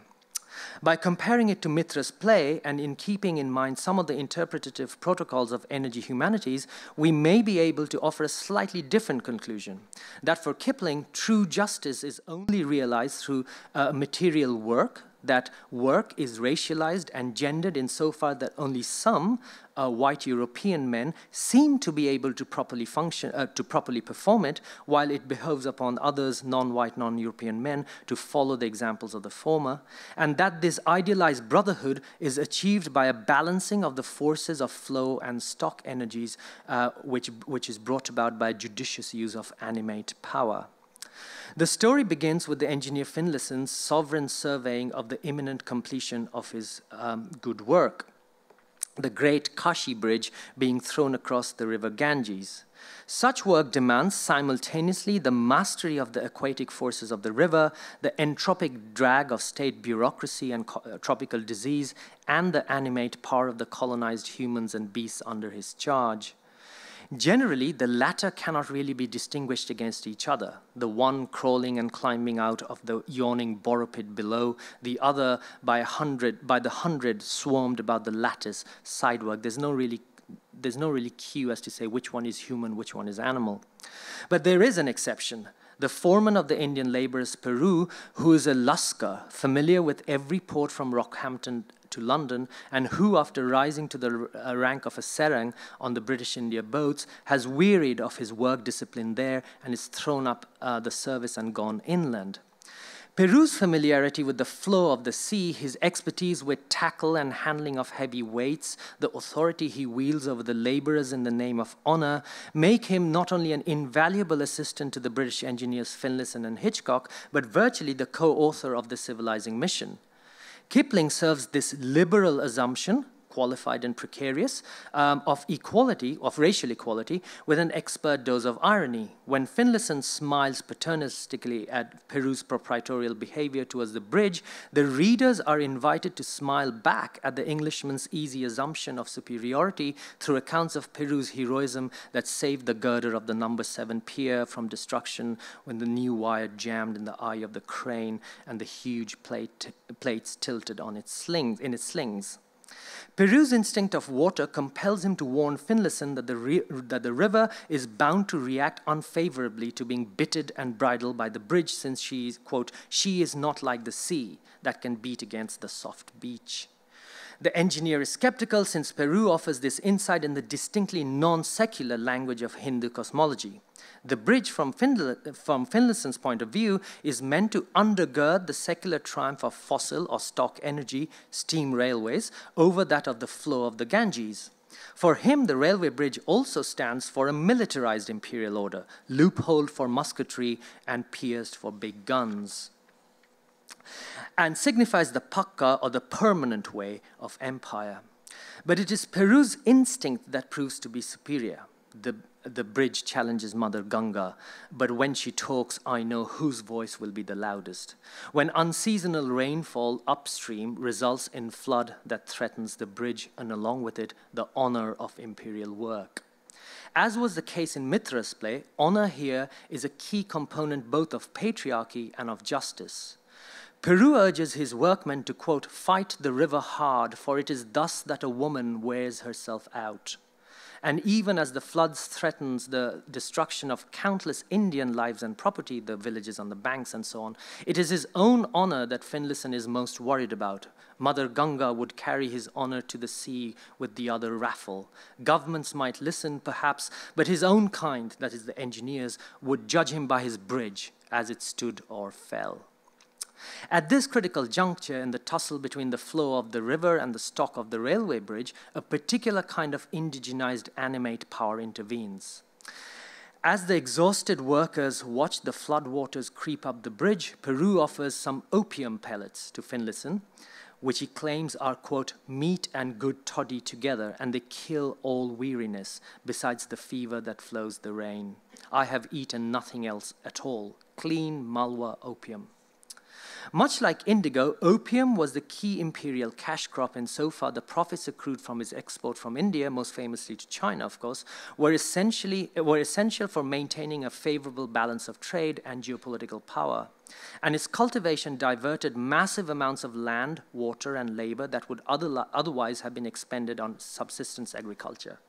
By comparing it to Mitra's play, and in keeping in mind some of the interpretative protocols of energy humanities, we may be able to offer a slightly different conclusion, that for Kipling, true justice is only realized through material work, that work is racialized and gendered insofar that only some white European men seem to be able to properly function, to properly perform it, while it behoves upon others, non-white, non-European men, to follow the examples of the former, and that this idealized brotherhood is achieved by a balancing of the forces of flow and stock energies, which is brought about by judicious use of animate power. The story begins with the engineer Finlayson's sovereign surveying of the imminent completion of his good work, the great Kashi Bridge being thrown across the river Ganges. Such work demands simultaneously the mastery of the aquatic forces of the river, the entropic drag of state bureaucracy and tropical disease, and the animate power of the colonized humans and beasts under his charge. Generally, the latter cannot really be distinguished against each other, the one crawling and climbing out of the yawning boropit below, the other by the hundred swarmed about the lattice sidework. There's no really cue as to say which one is human, which one is animal. But there is an exception. The foreman of the Indian laborers Peru, who is a Lusker, familiar with every port from Rockhampton to London, and who, after rising to the rank of a serang on the British India boats, has wearied of his work discipline there and is thrown up the service and gone inland. Peru's familiarity with the flow of the sea, his expertise with tackle and handling of heavy weights, the authority he wields over the laborers in the name of honor, make him not only an invaluable assistant to the British engineers Finlayson and Hitchcock, but virtually the co-author of the civilizing mission. Kipling serves this liberal assumption, qualified and precarious, of equality, of racial equality, with an expert dose of irony. When Finlayson smiles paternalistically at Peru's proprietorial behavior towards the bridge, the readers are invited to smile back at the Englishman's easy assumption of superiority through accounts of Peru's heroism that saved the girder of the No. 7 pier from destruction when the new wire jammed in the eye of the crane and the huge plates tilted on its slings, Peru's instinct of water compels him to warn Finlayson that the river is bound to react unfavorably to being bitted and bridled by the bridge, since she is, quote, "she is not like the sea that can beat against the soft beach." The engineer is skeptical since Peru offers this insight in the distinctly non-secular language of Hindu cosmology. The bridge from Finlayson's point of view is meant to undergird the secular triumph of fossil or stock energy, steam railways, over that of the flow of the Ganges. For him, the railway bridge also stands for a militarized imperial order, loopholed for musketry and pierced for big guns, and signifies the pakka or the permanent way of empire. But it is Peru's instinct that proves to be superior. The bridge challenges Mother Ganga, but when she talks, I know whose voice will be the loudest. When unseasonal rainfall upstream results in flood that threatens the bridge and along with it, the honor of imperial work. As was the case in Mitra's play, honor here is a key component both of patriarchy and of justice. Peru urges his workmen to, quote, fight the river hard, for it is thus that a woman wears herself out. And even as the floods threatens the destruction of countless Indian lives and property, the villages on the banks and so on, it is his own honor that Finlayson is most worried about. Mother Ganga would carry his honor to the sea with the other raffle. Governments might listen, perhaps, but his own kind, that is the engineers, would judge him by his bridge as it stood or fell. At this critical juncture in the tussle between the flow of the river and the stock of the railway bridge, a particular kind of indigenized animate power intervenes. As the exhausted workers watch the floodwaters creep up the bridge, Peru offers some opium pellets to Finlayson, which he claims are, quote, meat and good toddy together, and they kill all weariness, besides the fever that flows the rain. I have eaten nothing else at all, clean Malwa opium. Much like indigo, opium was the key imperial cash crop, and so far the profits accrued from its export from India, most famously to China, of course, were essential for maintaining a favorable balance of trade and geopolitical power. And its cultivation diverted massive amounts of land, water, and labor that would otherwise have been expended on subsistence agriculture.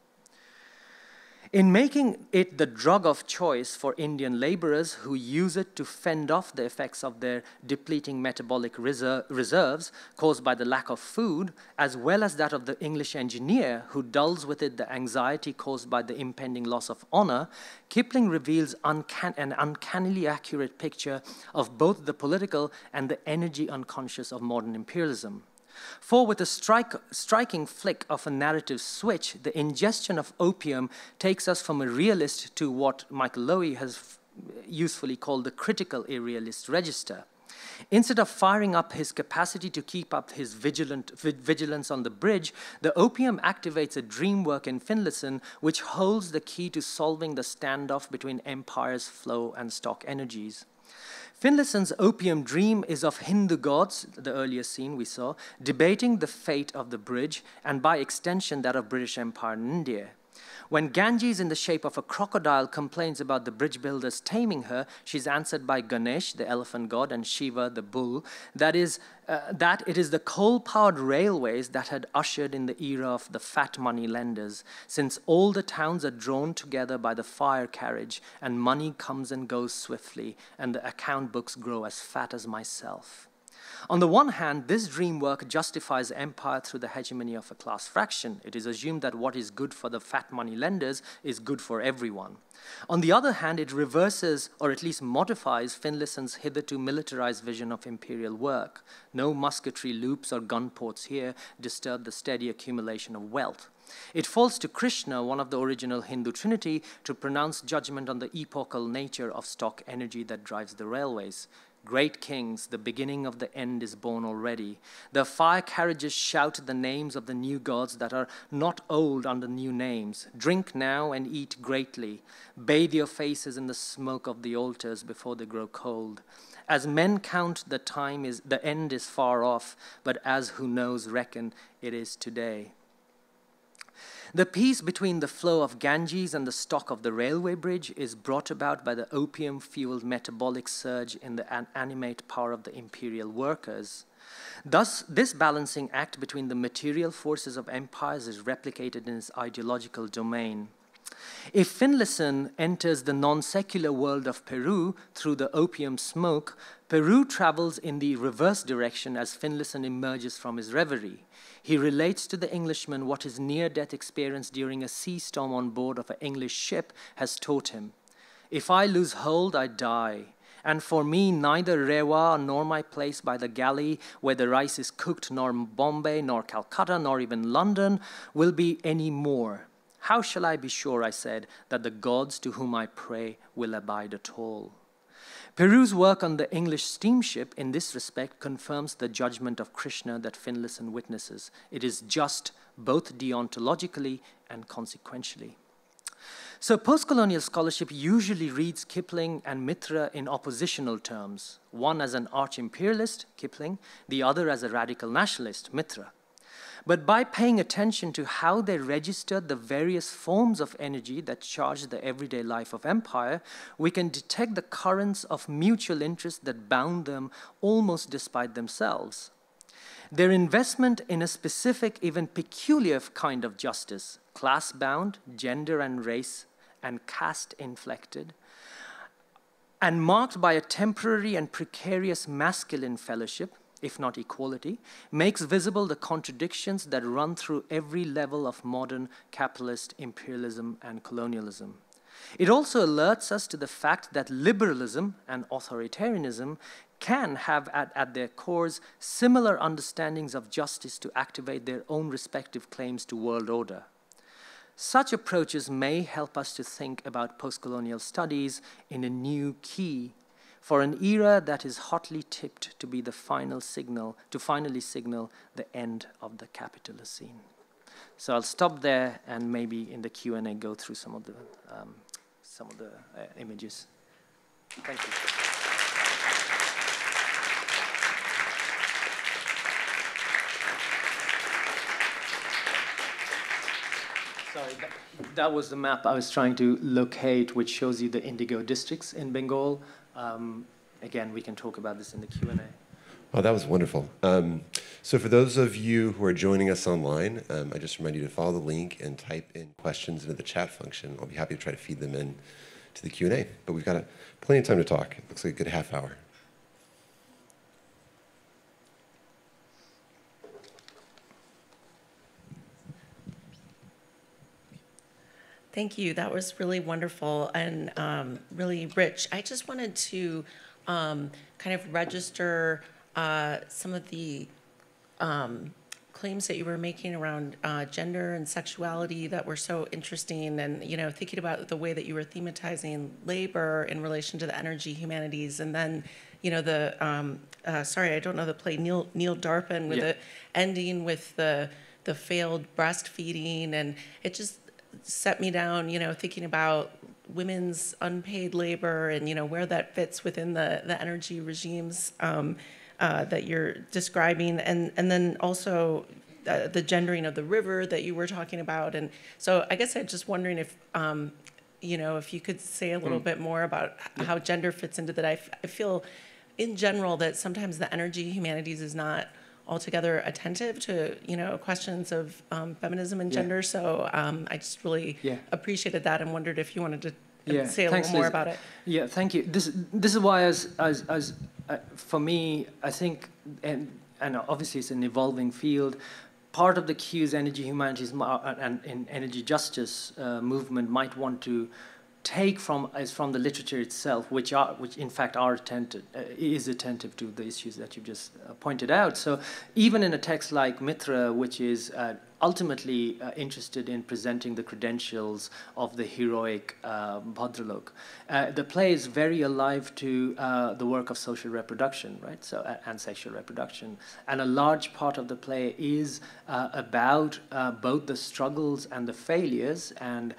In making it the drug of choice for Indian laborers who use it to fend off the effects of their depleting metabolic reserves caused by the lack of food, as well as that of the English engineer who dulls with it the anxiety caused by the impending loss of honor, Kipling reveals an uncannily accurate picture of both the political and the energy unconscious of modern imperialism. For with a striking flick of a narrative switch, the ingestion of opium takes us from a realist to what Michael Lowy has usefully called the critical irrealist register. Instead of firing up his capacity to keep up his vigilance on the bridge, the opium activates a dream work in Finlayson which holds the key to solving the standoff between empire's flow and stock energies. Finlayson's opium dream is of Hindu gods, the earlier scene we saw, debating the fate of the bridge and by extension that of British Empire and India. When Ganges in the shape of a crocodile complains about the bridge builders taming her, she's answered by Ganesh, the elephant god, and Shiva, the bull, that it is the coal-powered railways that had ushered in the era of the fat money lenders, since all the towns are drawn together by the fire carriage and money comes and goes swiftly and the account books grow as fat as myself. On the one hand, this dream work justifies empire through the hegemony of a class fraction. It is assumed that what is good for the fat money lenders is good for everyone. On the other hand, it reverses, or at least modifies, Finlayson's hitherto militarized vision of imperial work. No musketry loops or gun ports here disturb the steady accumulation of wealth. It falls to Krishna, one of the original Hindu trinity, to pronounce judgment on the epochal nature of stock energy that drives the railways. Great kings, the beginning of the end is born already. The fire carriages shout the names of the new gods that are not old under new names. Drink now and eat greatly. Bathe your faces in the smoke of the altars before they grow cold. As men count, the end is far off, but as who knows reckon, it is today. The peace between the flow of Ganges and the stock of the railway bridge is brought about by the opium-fueled metabolic surge in the animate power of the imperial workers. Thus, this balancing act between the material forces of empires is replicated in its ideological domain. If Finlayson enters the non-secular world of Peru through the opium smoke, Peru travels in the reverse direction as Finlayson emerges from his reverie. He relates to the Englishman what his near-death experience during a sea storm on board of an English ship has taught him. If I lose hold, I die. And for me, neither Rewa nor my place by the galley, where the rice is cooked, nor Bombay, nor Calcutta, nor even London, will be any more. How shall I be sure, I said, that the gods to whom I pray will abide at all? Peru's work on the English steamship in this respect confirms the judgment of Krishna that Finlayson witnesses. It is just both deontologically and consequentially. So postcolonial scholarship usually reads Kipling and Mitra in oppositional terms, one as an arch-imperialist, Kipling, the other as a radical nationalist, Mitra. But by paying attention to how they registered the various forms of energy that charged the everyday life of empire, we can detect the currents of mutual interest that bound them almost despite themselves. Their investment in a specific, even peculiar kind of justice, class-bound, gender and race, and caste-inflected, and marked by a temporary and precarious masculine fellowship, if not equality, makes visible the contradictions that run through every level of modern capitalist imperialism and colonialism. It also alerts us to the fact that liberalism and authoritarianism can have at their cores similar understandings of justice to activate their own respective claims to world order. Such approaches may help us to think about postcolonial studies in a new key for an era that is hotly tipped to be the final signal, to finally signal the end of the capitalist scene. So I'll stop there and maybe in the Q&A go through some of the images. Thank you. Sorry, that was the map I was trying to locate, which shows you the indigo districts in Bengal. Again, we can talk about this in the Q&A. Oh, that was wonderful. So for those of you who are joining us online, I just remind you to follow the link and type in questions into the chat function. I'll be happy to try to feed them in to the Q&A. But we've got plenty of time to talk. It looks like a good half hour. Thank you. That was really wonderful and really rich. I just wanted to kind of register some of the claims that you were making around gender and sexuality that were so interesting, and thinking about the way that you were thematizing labor in relation to the energy humanities, and then the sorry, I don't know the play, Neil Darpan, with the ending with the failed breastfeeding, and it just set me down, thinking about women's unpaid labor and, where that fits within the energy regimes that you're describing. And then also the gendering of the river that you were talking about. And so I guess I'm just wondering if, if you could say a little bit more about how gender fits into that. I feel in general that sometimes the energy humanities is not altogether attentive to questions of feminism and gender, so I just really appreciated that and wondered if you wanted to say a little more about it. Yeah, thank you. This is why, as for me, I think, and obviously it's an evolving field. Part of the Q's energy humanities and energy justice movement might want to take from the literature itself, which in fact is attentive to the issues that you just pointed out. So even in a text like Mitra, which is ultimately interested in presenting the credentials of the heroic Bhadralok, the play is very alive to the work of social reproduction, right? So and sexual reproduction, and a large part of the play is about both the struggles and the failures and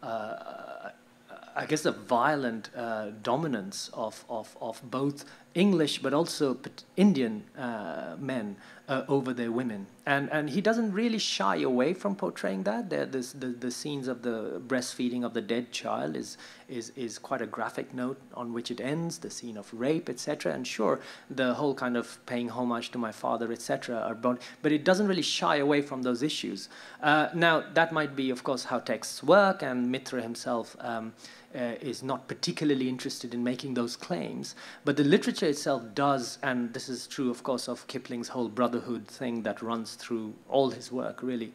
I guess the violent dominance of both English but also Indian men over their women. And he doesn't really shy away from portraying that. The scenes of the breastfeeding of the dead child is quite a graphic note on which it ends, the scene of rape, etc. And sure, the whole kind of paying homage to my father, etc. are bound, but it doesn't really shy away from those issues. Now, that might be, of course, how texts work, and Mitra himself is not particularly interested in making those claims, but the literature itself does, and this is true, of course, of Kipling's whole brotherhood thing that runs through all his work, really.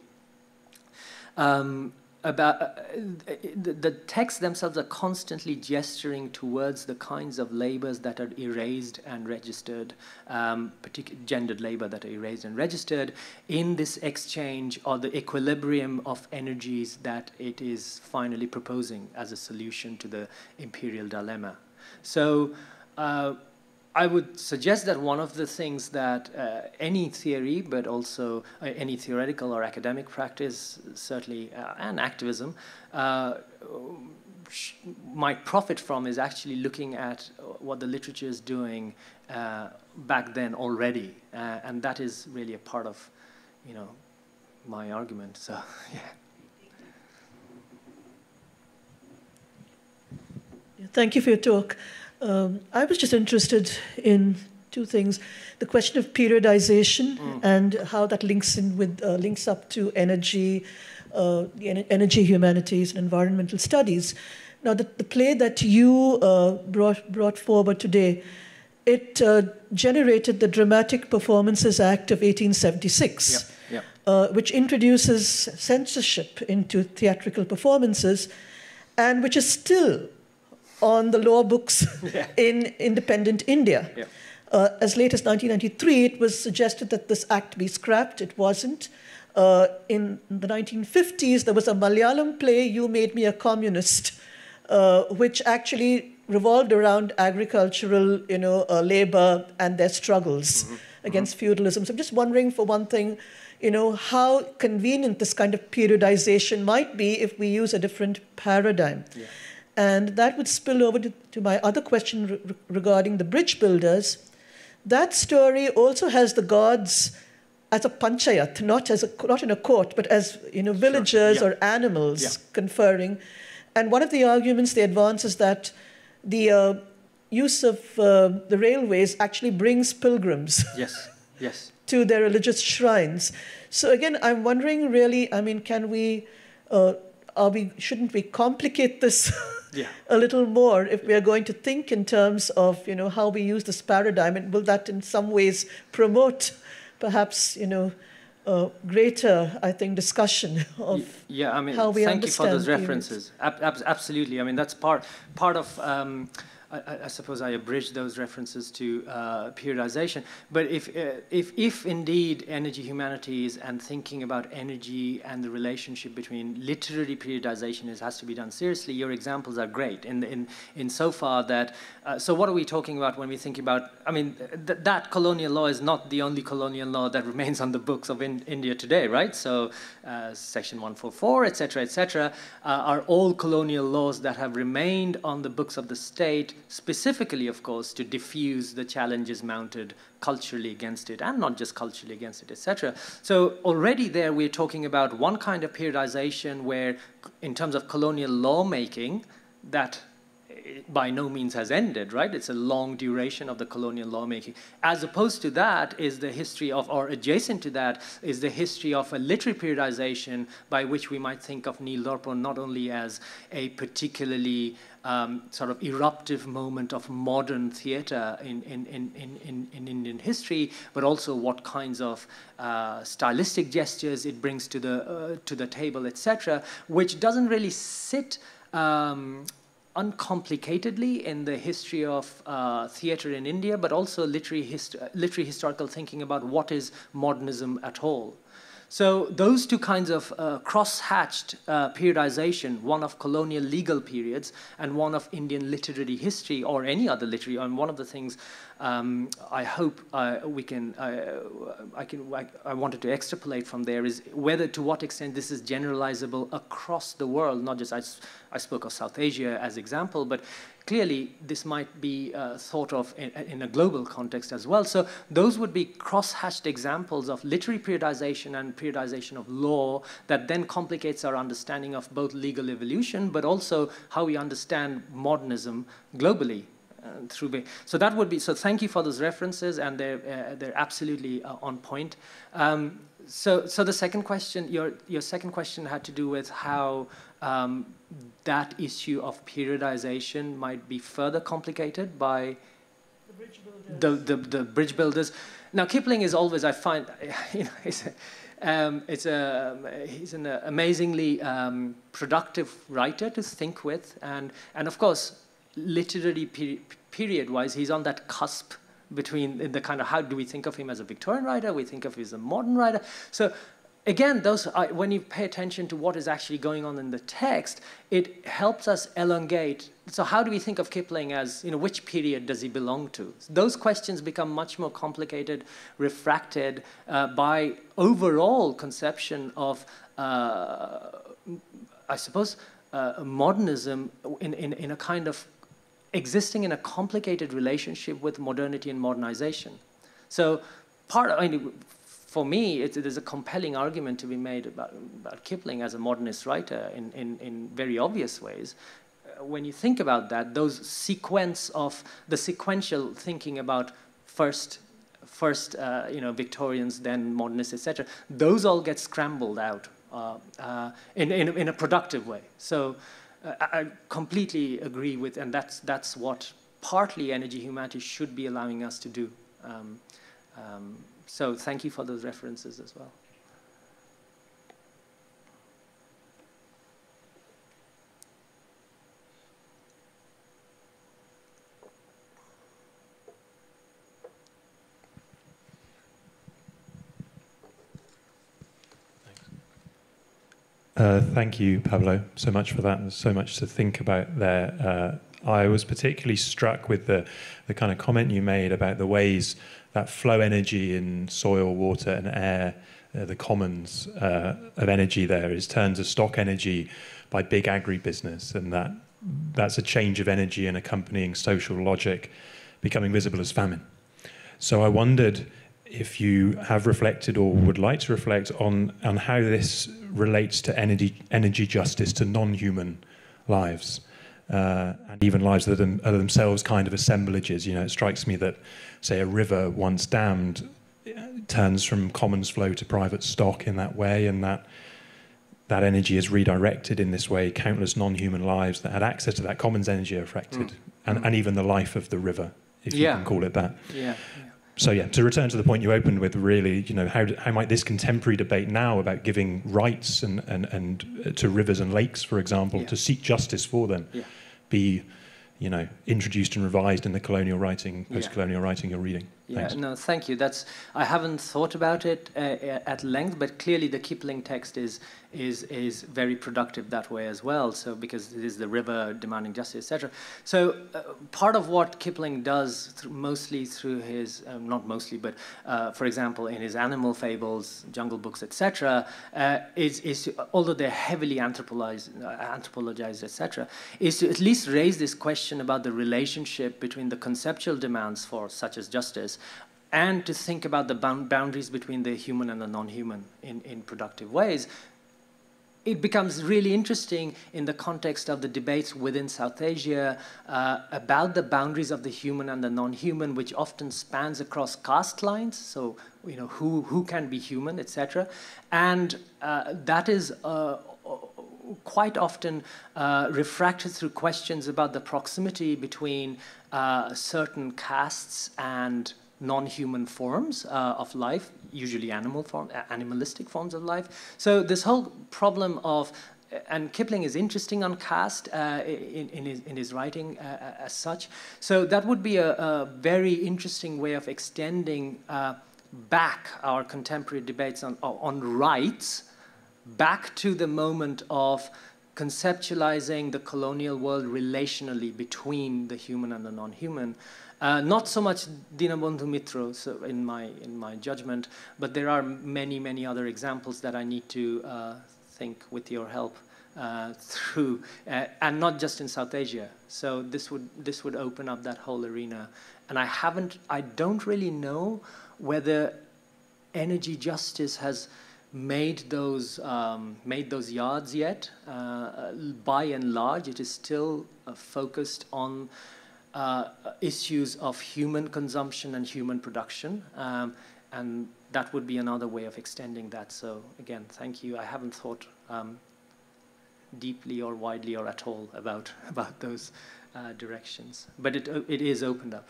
The texts themselves are constantly gesturing towards the kinds of labors that are erased and registered, gendered labor that are erased and registered in this exchange or the equilibrium of energies that it is finally proposing as a solution to the imperial dilemma. So I would suggest that one of the things that any theory, but also any theoretical or academic practice, certainly, and activism, might profit from is actually looking at what the literature is doing back then already. And that is really a part of, you know, my argument, so, yeah. Thank you for your talk. I was just interested in two things: the question of periodization and how that links in with links up to energy, energy humanities and environmental studies. Now, the play that you brought forward today, it generated the Dramatic Performances Act of 1876, yep. Which introduces censorship into theatrical performances, and which is still on the law books yeah. in independent India. Yeah. As late as 1993, it was suggested that this act be scrapped. It wasn't. In the 1950s, there was a Malayalam play, You Made Me a Communist, which actually revolved around agricultural labor and their struggles against feudalism. So I'm just wondering, for one thing, how convenient this kind of periodization might be if we use a different paradigm. Yeah. And that would spill over to my other question regarding the Bridge Builders. That story also has the gods as a panchayat, not in a court, but as villagers sure. yeah. or animals yeah. conferring. And one of the arguments they advance is that the use of the railways actually brings pilgrims yes. Yes. to their religious shrines. So again, I'm wondering, really, I mean, can we, shouldn't we complicate this? Yeah. a little more if we are going to think in terms of how we use this paradigm, and will that in some ways promote perhaps greater, I think, discussion of yeah, I mean, how we understand. Thank you for those references. Absolutely. I mean, that's part of. I suppose I abridged those references to periodization, but if indeed energy humanities and thinking about energy and the relationship between literary periodization has to be done seriously, your examples are great. In so far that so what are we talking about when we think about? I mean, that colonial law is not the only colonial law that remains on the books of India today, right? So Section 144, etc., etc., are all colonial laws that have remained on the books of the state. Specifically, of course, to diffuse the challenges mounted culturally against it, and not just culturally against it, etc. So already there we're talking about one kind of periodization where, in terms of colonial lawmaking, that by no means has ended, right? It's a long duration of the colonial lawmaking. As opposed to that is the history of, or adjacent to that, is the history of a literary periodization by which we might think of Nil Darpan not only as a particularly sort of eruptive moment of modern theatre in Indian history, but also what kinds of stylistic gestures it brings to the table, etc., which doesn't really sit uncomplicatedly in the history of theatre in India, but also literary historical thinking about what is modernism at all. So those two kinds of cross-hatched periodization, one of colonial legal periods and one of Indian literary history or any other literary, and one of the things I hope we can, I wanted to extrapolate from there is whether to what extent this is generalizable across the world, not just, I spoke of South Asia as example, but clearly this might be thought of in a global context as well. So those would be cross-hatched examples of literary periodization and periodization of law that then complicates our understanding of both legal evolution, but also how we understand modernism globally. So that would be, so thank you for those references, and they're absolutely on point. So the second question, your second question had to do with how that issue of periodization might be further complicated by the bridge builders. The bridge builders. Now Kipling is always, I find, you know, he's an amazingly productive writer to think with, and of course, literary period-wise, he's on that cusp between the kind of how do we think of him as a Victorian writer, we think of him as a modern writer. So again, those are, when you pay attention to what is actually going on in the text, it helps us elongate. So how do we think of Kipling as, you know, which period does he belong to? Those questions become much more complicated, refracted by overall conception of, I suppose, modernism in a kind of existing in a complicated relationship with modernity and modernization. So part of, I mean, for me, there's a compelling argument to be made about Kipling as a modernist writer in very obvious ways. When you think about that, those sequence of the sequential thinking about first you know, Victorians, then modernists, etc., those all get scrambled out in a productive way. So I completely agree with, and that's what partly energy humanities should be allowing us to do. So thank you for those references as well. Thank you, Pablo, so much for that, and so much to think about there. I was particularly struck with the kind of comment you made about the ways that flow energy in soil, water and air, the commons of energy there is turned to stock energy by big agribusiness, and that's a change of energy and accompanying social logic becoming visible as famine. So I wondered if you have reflected or would like to reflect on how this relates to energy justice, to non-human lives, and even lives that are themselves kind of assemblages. You know, it strikes me that, say, a river once dammed turns from commons flow to private stock in that way, and that energy is redirected in this way. Countless non-human lives that had access to that commons energy are affected, and even the life of the river, if you can call it that. Yeah. So yeah, to return to the point you opened with, really, you know, how might this contemporary debate now about giving rights and to rivers and lakes, for example, to seek justice for them, be, you know, introduced and revised in the colonial writing, post-colonial writing you're reading? Thanks. Yeah, no, thank you. That's, I haven't thought about it at length, but clearly the Kipling text is very productive that way as well. So because it is the river demanding justice, etc. So part of what Kipling does, mostly through his, not mostly, but for example in his animal fables, jungle books, etc., is although they're heavily anthropologized, etc., is to at least raise this question about the relationship between the conceptual demands for such as justice, and to think about the boundaries between the human and the non-human in productive ways. It becomes really interesting in the context of the debates within South Asia about the boundaries of the human and the non-human, which often spans across caste lines. So, you know, who can be human, etc. And that is quite often refracted through questions about the proximity between certain castes and non-human forms of life, usually animalistic forms of life. So this whole problem of, and Kipling is interesting on caste in his writing as such. So that would be a very interesting way of extending back our contemporary debates on rights back to the moment of conceptualizing the colonial world relationally between the human and the non-human. Not so much Dinabandhu Mitra, so in my judgment, but there are many other examples that I need to think with your help through, and not just in South Asia. So this would open up that whole arena. And I don't really know whether energy justice has made those yards yet. By and large, it is still focused on issues of human consumption and human production, and that would be another way of extending that. So again, thank you. I haven't thought deeply or widely or at all about those directions, but it is opened up.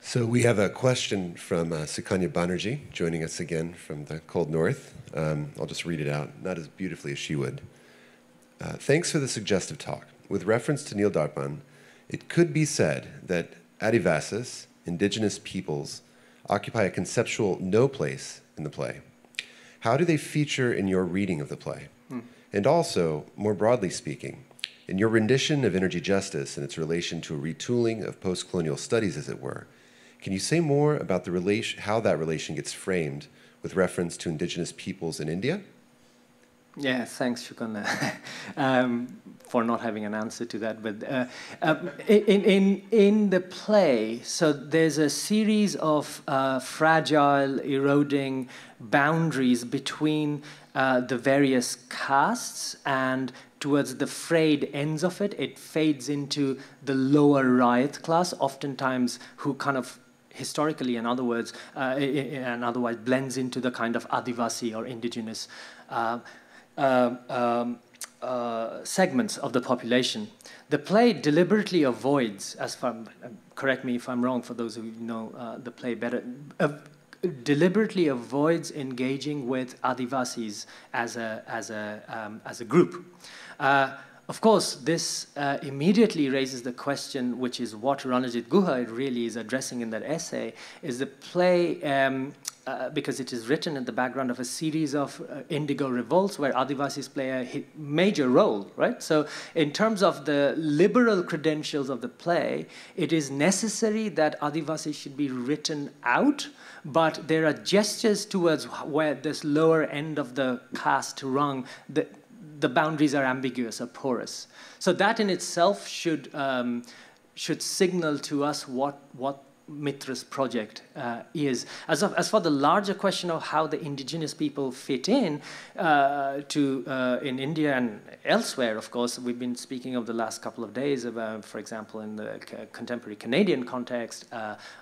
So we have a question from Sukanya Banerjee, joining us again from the cold north. I'll just read it out, not as beautifully as she would. Thanks for the suggestive talk. With reference to Nil Darpan, it could be said that Adivasis, indigenous peoples, occupy a conceptual no place in the play. How do they feature in your reading of the play? Hmm. And also, more broadly speaking, in your rendition of energy justice and its relation to a retooling of post-colonial studies, as it were, can you say more about the relation, how that relation gets framed with reference to indigenous peoples in India? Yeah, thanks, Shukana, for not having an answer to that. But in the play, so there's a series of fragile, eroding boundaries between the various castes, and towards the frayed ends of it, it fades into the lower Rayat class, oftentimes who kind of historically, and otherwise blends into the kind of Adivasi or indigenous segments of the population. The play deliberately avoids, as far, correct me if I'm wrong, for those who know the play better, deliberately avoids engaging with Adivasis as a group. Of course, this immediately raises the question, which is what Ranajit Guha really is addressing in that essay, is the play, because it is written in the background of a series of indigo revolts where Adivasis play a major role, right? So in terms of the liberal credentials of the play, it is necessary that Adivasis should be written out, but there are gestures towards where this lower end of the caste rung, the boundaries are ambiguous, are porous. So that in itself should signal to us what Mitra's project is. As for the larger question of how the indigenous people fit in in India and elsewhere, of course, we've been speaking over the last couple of days about, for example, in the contemporary Canadian context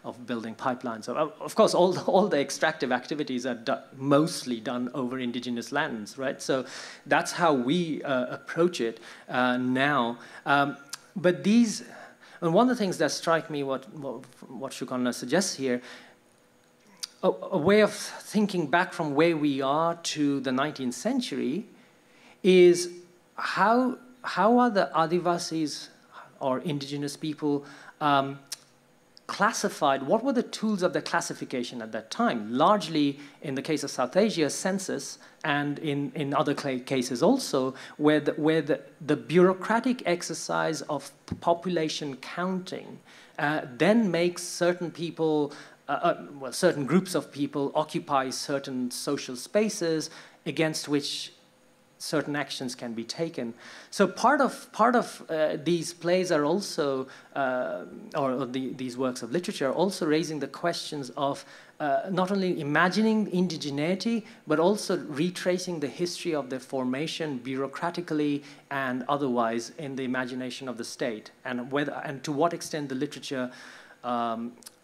of building pipelines. So, of course, all the extractive activities are mostly done over indigenous lands, right? So that's how we approach it now. But these. And one of the things that strike me, what Shukana suggests here, a way of thinking back from where we are to the 19th century, is how are the Adivasis or indigenous people classified? What were the tools of the classification at that time? Largely, in the case of South Asia, census, and in other cases also, where the bureaucratic exercise of population counting then makes certain people, well, certain groups of people occupy certain social spaces against which certain actions can be taken. So part of these plays are also, these works of literature are also raising the questions of not only imagining indigeneity, but also retracing the history of their formation bureaucratically and otherwise in the imagination of the state, and whether and to what extent the literature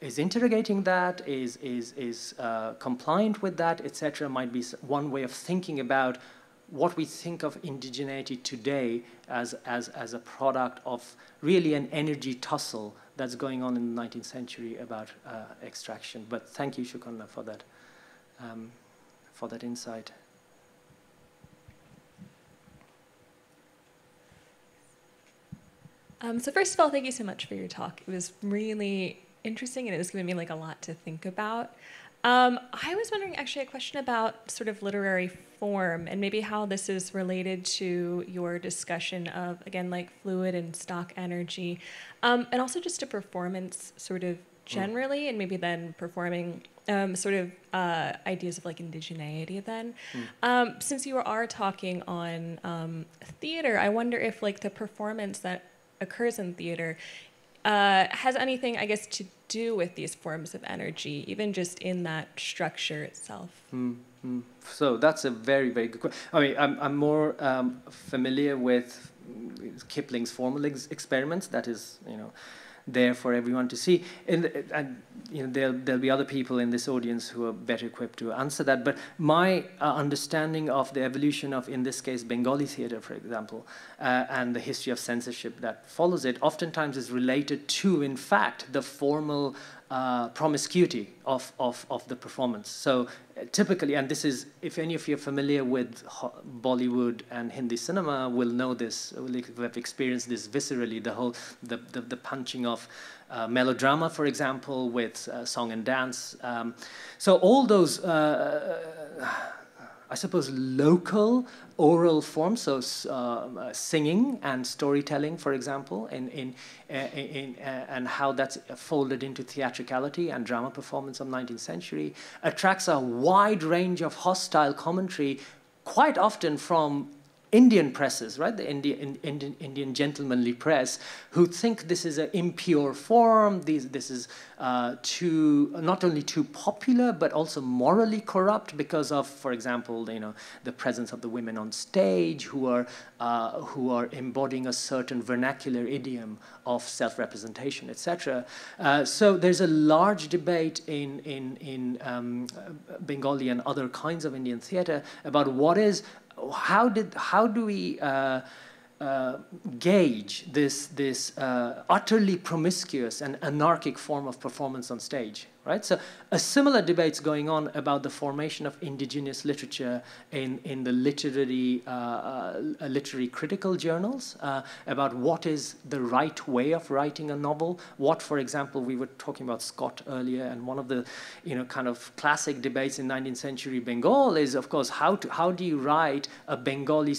is interrogating that, is compliant with that, etc., might be one way of thinking about what we think of indigeneity today as a product of really an energy tussle that's going on in the 19th century about extraction. But thank you, Shukana, for that insight. So first of all, thank you so much for your talk. It was really interesting, and it was giving me like a lot to think about. I was wondering actually a question about sort of literary form and maybe how this is related to your discussion of, again, like fluid and stock energy, and also just a performance sort of generally, and maybe then performing sort of ideas of like indigeneity then. Since you are talking on theater, I wonder if like the performance that occurs in theater has anything, I guess, to do with these forms of energy, even just in that structure itself. So that's a very, very good question. I mean, I'm more familiar with Kipling's formal experiments. That is, you know, there for everyone to see, and you know there'll be other people in this audience who are better equipped to answer that. But my understanding of the evolution of, in this case, Bengali theatre, for example, and the history of censorship that follows it, oftentimes is related to, in fact, the formal promiscuity of the performance. So typically, and this is, if any of you are familiar with Bollywood and Hindi cinema, will know this, will have experienced this viscerally, the whole, the punching of melodrama, for example, with song and dance. So all those, I suppose, local oral forms, so singing and storytelling, for example, and how that's folded into theatricality and drama performance of 19th century, attracts a wide range of hostile commentary, quite often from Indian presses, right? The Indian gentlemanly press, who think this is an impure form. This is not only too popular, but also morally corrupt because of, for example, you know, the presence of the women on stage who are embodying a certain vernacular idiom of self-representation, etc. So there's a large debate in Bengali and other kinds of Indian theatre about what is. How do we gauge this utterly promiscuous and anarchic form of performance on stage, right? So a similar debate's going on about the formation of indigenous literature in the literary critical journals, about what is the right way of writing a novel. What, for example, we were talking about Scott earlier, and one of the, you know, kind of classic debates in 19th century Bengal is, of course, how do you write a Bengali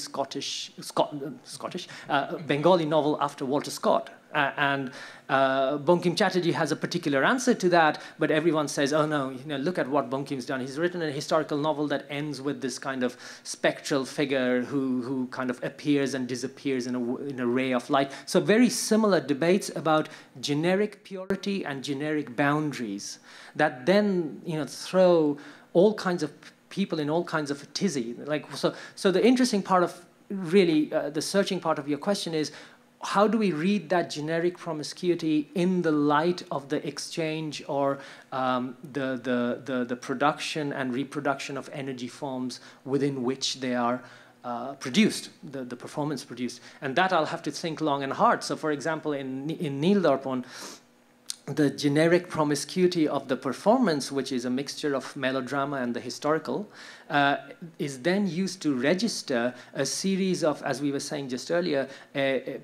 Bengali novel after Walter Scott? And Bonkim Chatterjee has a particular answer to that, but everyone says, oh no, you know, look at what Bonkim's done. He's written a historical novel that ends with this kind of spectral figure who kind of appears and disappears in a ray of light. So very similar debates about generic purity and generic boundaries that then, you know, throw all kinds of people in all kinds of a tizzy. Like, so the interesting part of really the searching part of your question is, how do we read that generic promiscuity in the light of the exchange or the production and reproduction of energy forms within which they are produced, the performance produced? And that I'll have to think long and hard. So for example, in Nil Darpan, the generic promiscuity of the performance, which is a mixture of melodrama and the historical, is then used to register a series of, as we were saying just earlier,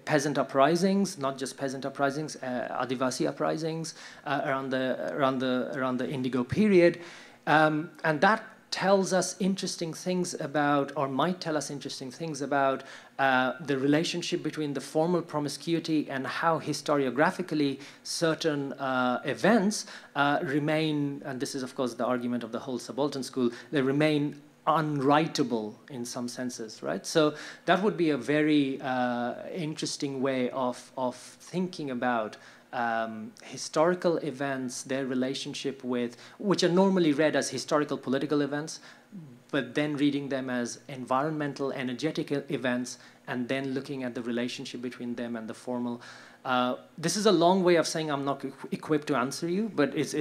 peasant uprisings, not just peasant uprisings, Adivasi uprisings around the Indigo period, and that tells us interesting things about, or might tell us interesting things about, the relationship between the formal promiscuity and how historiographically certain events remain, and this is of course the argument of the whole subaltern school, they remain unwritable in some senses, right? So that would be a very interesting way of thinking about historical events, their relationship with, which are normally read as historical political events, but then reading them as environmental, energetic events, and then looking at the relationship between them and the formal. This is a long way of saying I'm not equipped to answer you, but it's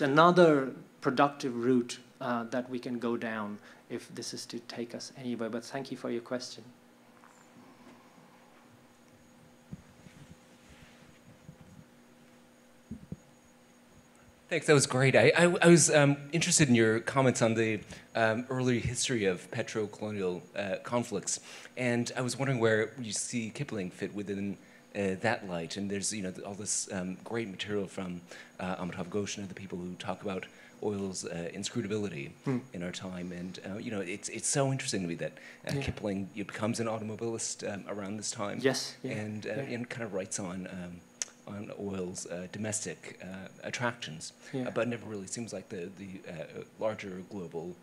another productive route that we can go down if this is to take us anywhere. But thank you for your question. Thanks, that was great. I was interested in your comments on the early history of petro-colonial conflicts, and I was wondering where you see Kipling fit within that light. And there's, you know, all this great material from Amitav Ghosh and other people who talk about oil's inscrutability in our time. And, you know, it's so interesting to me that Kipling becomes an automobilist around this time. Yes. Yeah. And kind of writes on oil's domestic attractions, but never really seems like the larger global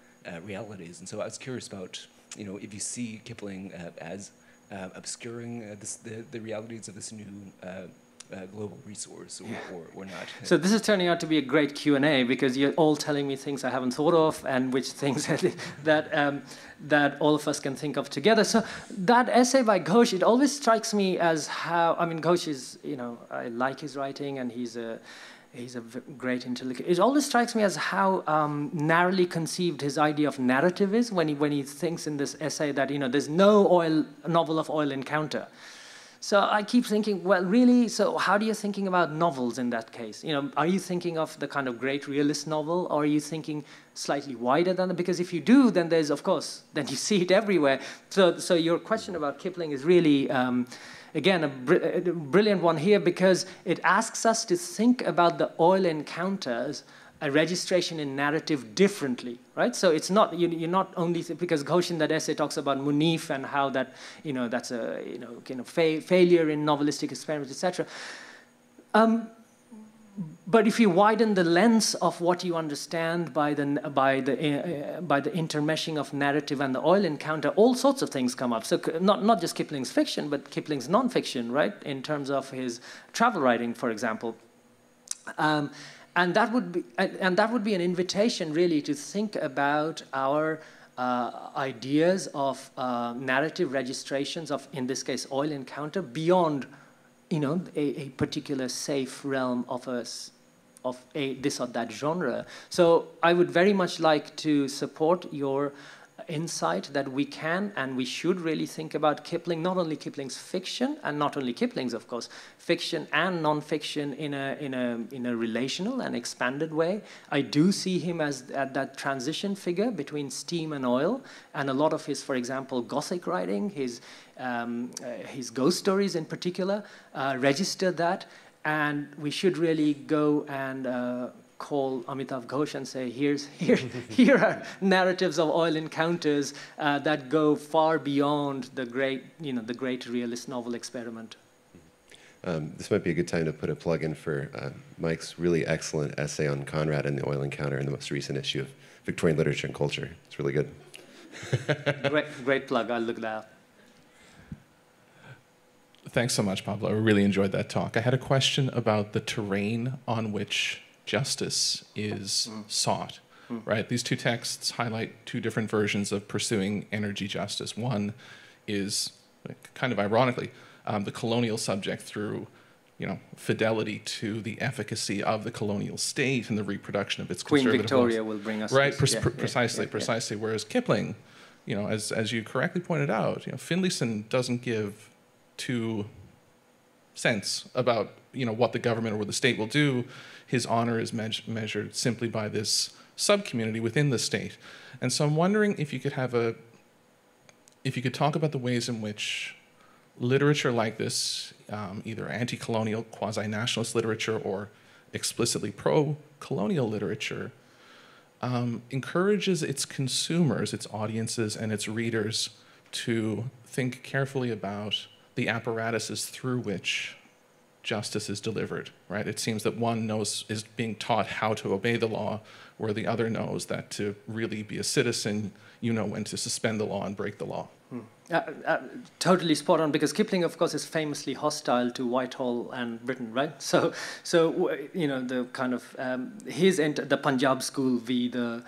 realities. And so I was curious about, you know, if you see Kipling as obscuring the realities of this new global resource or not. So this is turning out to be a great Q&A, because you're all telling me things I haven't thought of, and which things that all of us can think of together. So that essay by Ghosh, it always strikes me as how, I mean, Ghosh is, you know, I like his writing, and he's a great intellectual. It always strikes me as how narrowly conceived his idea of narrative is when he thinks in this essay that, you know, there's no novel of oil encounter. So I keep thinking, well, really, so how are you thinking about novels in that case? You know, are you thinking of the kind of great realist novel, or are you thinking slightly wider than that? Because if you do, then there's, of course, then you see it everywhere. So your question about Kipling is really, again, a brilliant one here, because it asks us to think about the oil encounters, a registration in narrative, differently, right? So it's not, you're not only, because Ghosh in that essay talks about Munif and how that, you know, that's a, you know, kind of failure in novelistic experiments, etc. But if you widen the lens of what you understand by the intermeshing of narrative and the oil encounter, all sorts of things come up. So not just Kipling's fiction, but Kipling's nonfiction, right? In terms of his travel writing, for example. And that would be an invitation, really, to think about our ideas of narrative registrations of, in this case, oil encounter, beyond, you know, a particular safe realm of this or that genre. So I would very much like to support your insight that we can and we should really think about Kipling, not only Kipling's fiction, and not only Kipling's, of course, fiction and non-fiction in a relational and expanded way. I do see him as that transition figure between steam and oil, and a lot of his, for example, Gothic writing, his ghost stories in particular, register that, and we should really go and call Amitav Ghosh and say, here are narratives of oil encounters that go far beyond the great realist novel experiment. This might be a good time to put a plug in for Mike's really excellent essay on Conrad and the oil encounter in the most recent issue of Victorian Literature and Culture. It's really good. Great plug. I'll look that up. Thanks so much, Pablo. I really enjoyed that talk. I had a question about the terrain on which justice is sought, right? These two texts highlight two different versions of pursuing energy justice. One is, kind of ironically, the colonial subject through, you know, fidelity to the efficacy of the colonial state and the reproduction of its conservative Queen Victoria will bring us right, precisely. Whereas Kipling, you know, as you correctly pointed out, you know, Finlayson doesn't give 2 cents about, you know, what the government or the state will do. His honor is measured simply by this sub-community within the state. And so I'm wondering if you could talk about the ways in which literature like this, either anti-colonial, quasi-nationalist literature, or explicitly pro-colonial literature, encourages its consumers, its audiences, and its readers to think carefully about the apparatuses through which justice is delivered, right? It seems that one is being taught how to obey the law, where the other knows that to really be a citizen, you know when to suspend the law and break the law. Totally spot on, because Kipling, of course, is famously hostile to Whitehall and Britain, right? So you know, the kind of the Punjab school v the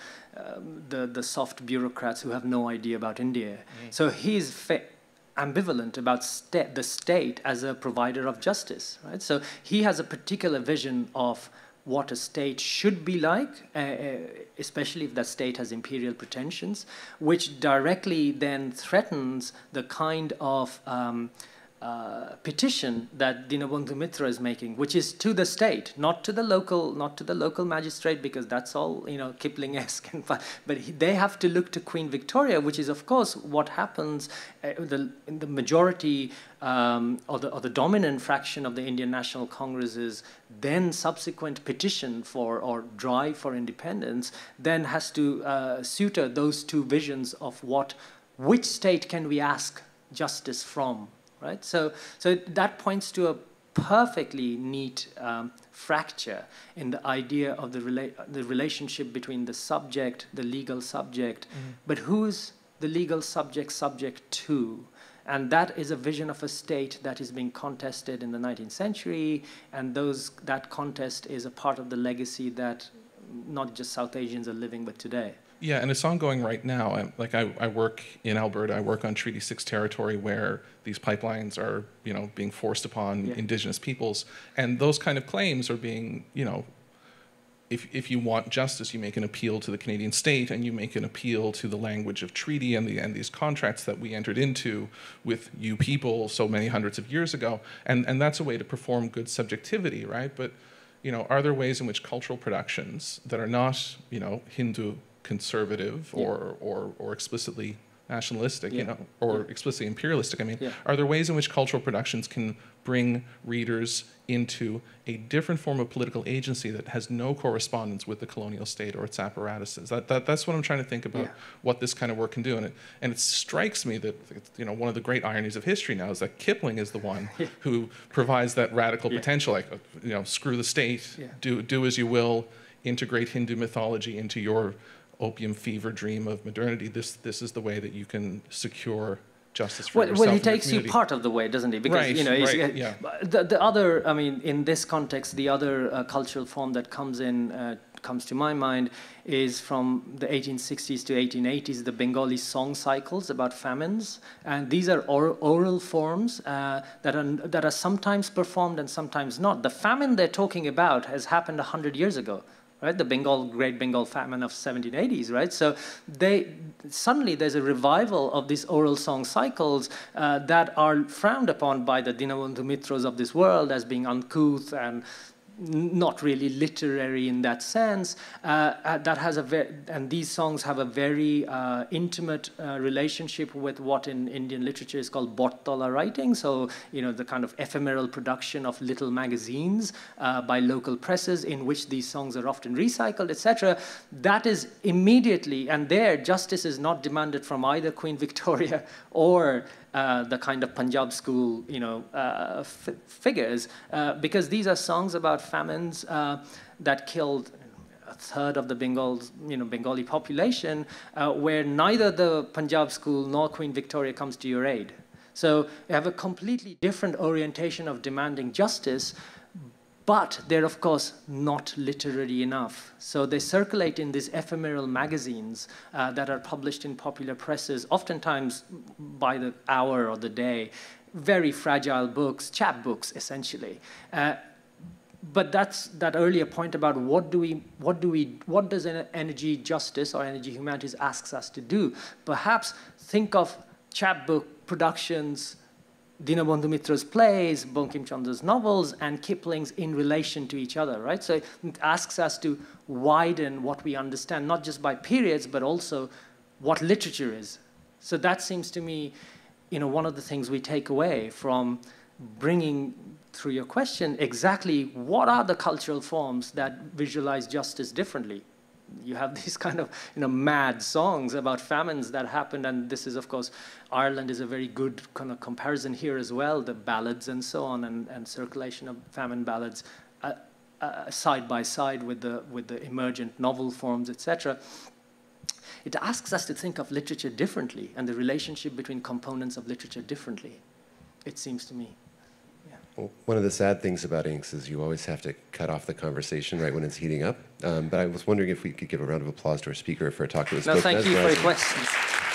soft bureaucrats who have no idea about India. So he's ambivalent about the state as a provider of justice, right? So he has a particular vision of what a state should be like, especially if that state has imperial pretensions, which directly then threatens the kind of petition that Dinabandhu Mitra is making, which is to the state, not to the local, not to the local magistrate, because that's all, you know, Kipling-esque. But they have to look to Queen Victoria, which is, of course, what happens in the majority or the dominant fraction of the Indian National Congress's then subsequent petition for or drive for independence, then has to suitor those two visions of what, which state can we ask justice from. Right, so that points to a perfectly neat fracture in the idea of the relationship between the subject, the legal subject, but who's the legal subject subject to? And that is a vision of a state that is being contested in the 19th century, and that contest is a part of the legacy that not just South Asians are living with today. Yeah, and it's ongoing right now. I work in Alberta. I work on Treaty 6 territory where these pipelines are, you know, being forced upon Indigenous peoples, and those kind of claims are being, you know, if you want justice, you make an appeal to the Canadian state, and you make an appeal to the language of treaty and these contracts that we entered into with you people so many hundreds of years ago, and that's a way to perform good subjectivity, right? But, you know, are there ways in which cultural productions that are not, you know, Hindu conservative or explicitly nationalistic, you know, or explicitly imperialistic. I mean, are there ways in which cultural productions can bring readers into a different form of political agency that has no correspondence with the colonial state or its apparatuses? That's what I'm trying to think about, what this kind of work can do. And it strikes me that, you know, one of the great ironies of history now is that Kipling is the one who provides that radical potential, like, you know, screw the state, do as you will, integrate Hindu mythology into your opium fever dream of modernity. This is the way that you can secure justice for yourself. Well, he takes you part of the way, doesn't he? Because, you know, the other, I mean, in this context, the other cultural form that comes to my mind is from the 1860s to 1880s, the Bengali song cycles about famines, and these are oral forms that are sometimes performed and sometimes not. The famine they're talking about has happened 100 years ago. Right, the Great Bengal Famine of 1780s, right? So suddenly there's a revival of these oral song cycles that are frowned upon by the Dinabandhu Mitras of this world as being uncouth and not really literary in that sense. And these songs have a very intimate relationship with what in Indian literature is called Bottola writing. So, you know, the kind of ephemeral production of little magazines by local presses in which these songs are often recycled, etc. That is immediately, and there justice is not demanded from either Queen Victoria or the kind of Punjab school, you know, figures, because these are songs about famines that killed a third of the Bengali population, where neither the Punjab school nor Queen Victoria comes to your aid. So you have a completely different orientation of demanding justice, but they're, of course, not literary enough. So they circulate in these ephemeral magazines that are published in popular presses, oftentimes by the hour or the day, very fragile books, chapbooks, essentially. But that's that earlier point about what does energy justice or energy humanities asks us to do? Perhaps think of chapbook productions, Dinabandhu Mitra's plays, Bankim Chandra's novels, and Kipling's in relation to each other, right? So it asks us to widen what we understand, not just by periods, but also what literature is. So that seems to me, you know, one of the things we take away from bringing through your question exactly what are the cultural forms that visualize justice differently. You have these kind of, you know, mad songs about famines that happened, and this is, of course, Ireland is a very good kind of comparison here as well, the ballads and so on, and circulation of famine ballads side by side with the emergent novel forms, etc. It asks us to think of literature differently and the relationship between components of literature differently, it seems to me. One of the sad things about inks is you always have to cut off the conversation right when it's heating up. But I was wondering if we could give a round of applause to our speaker for a talk that was spoken. No, thank you for your questions.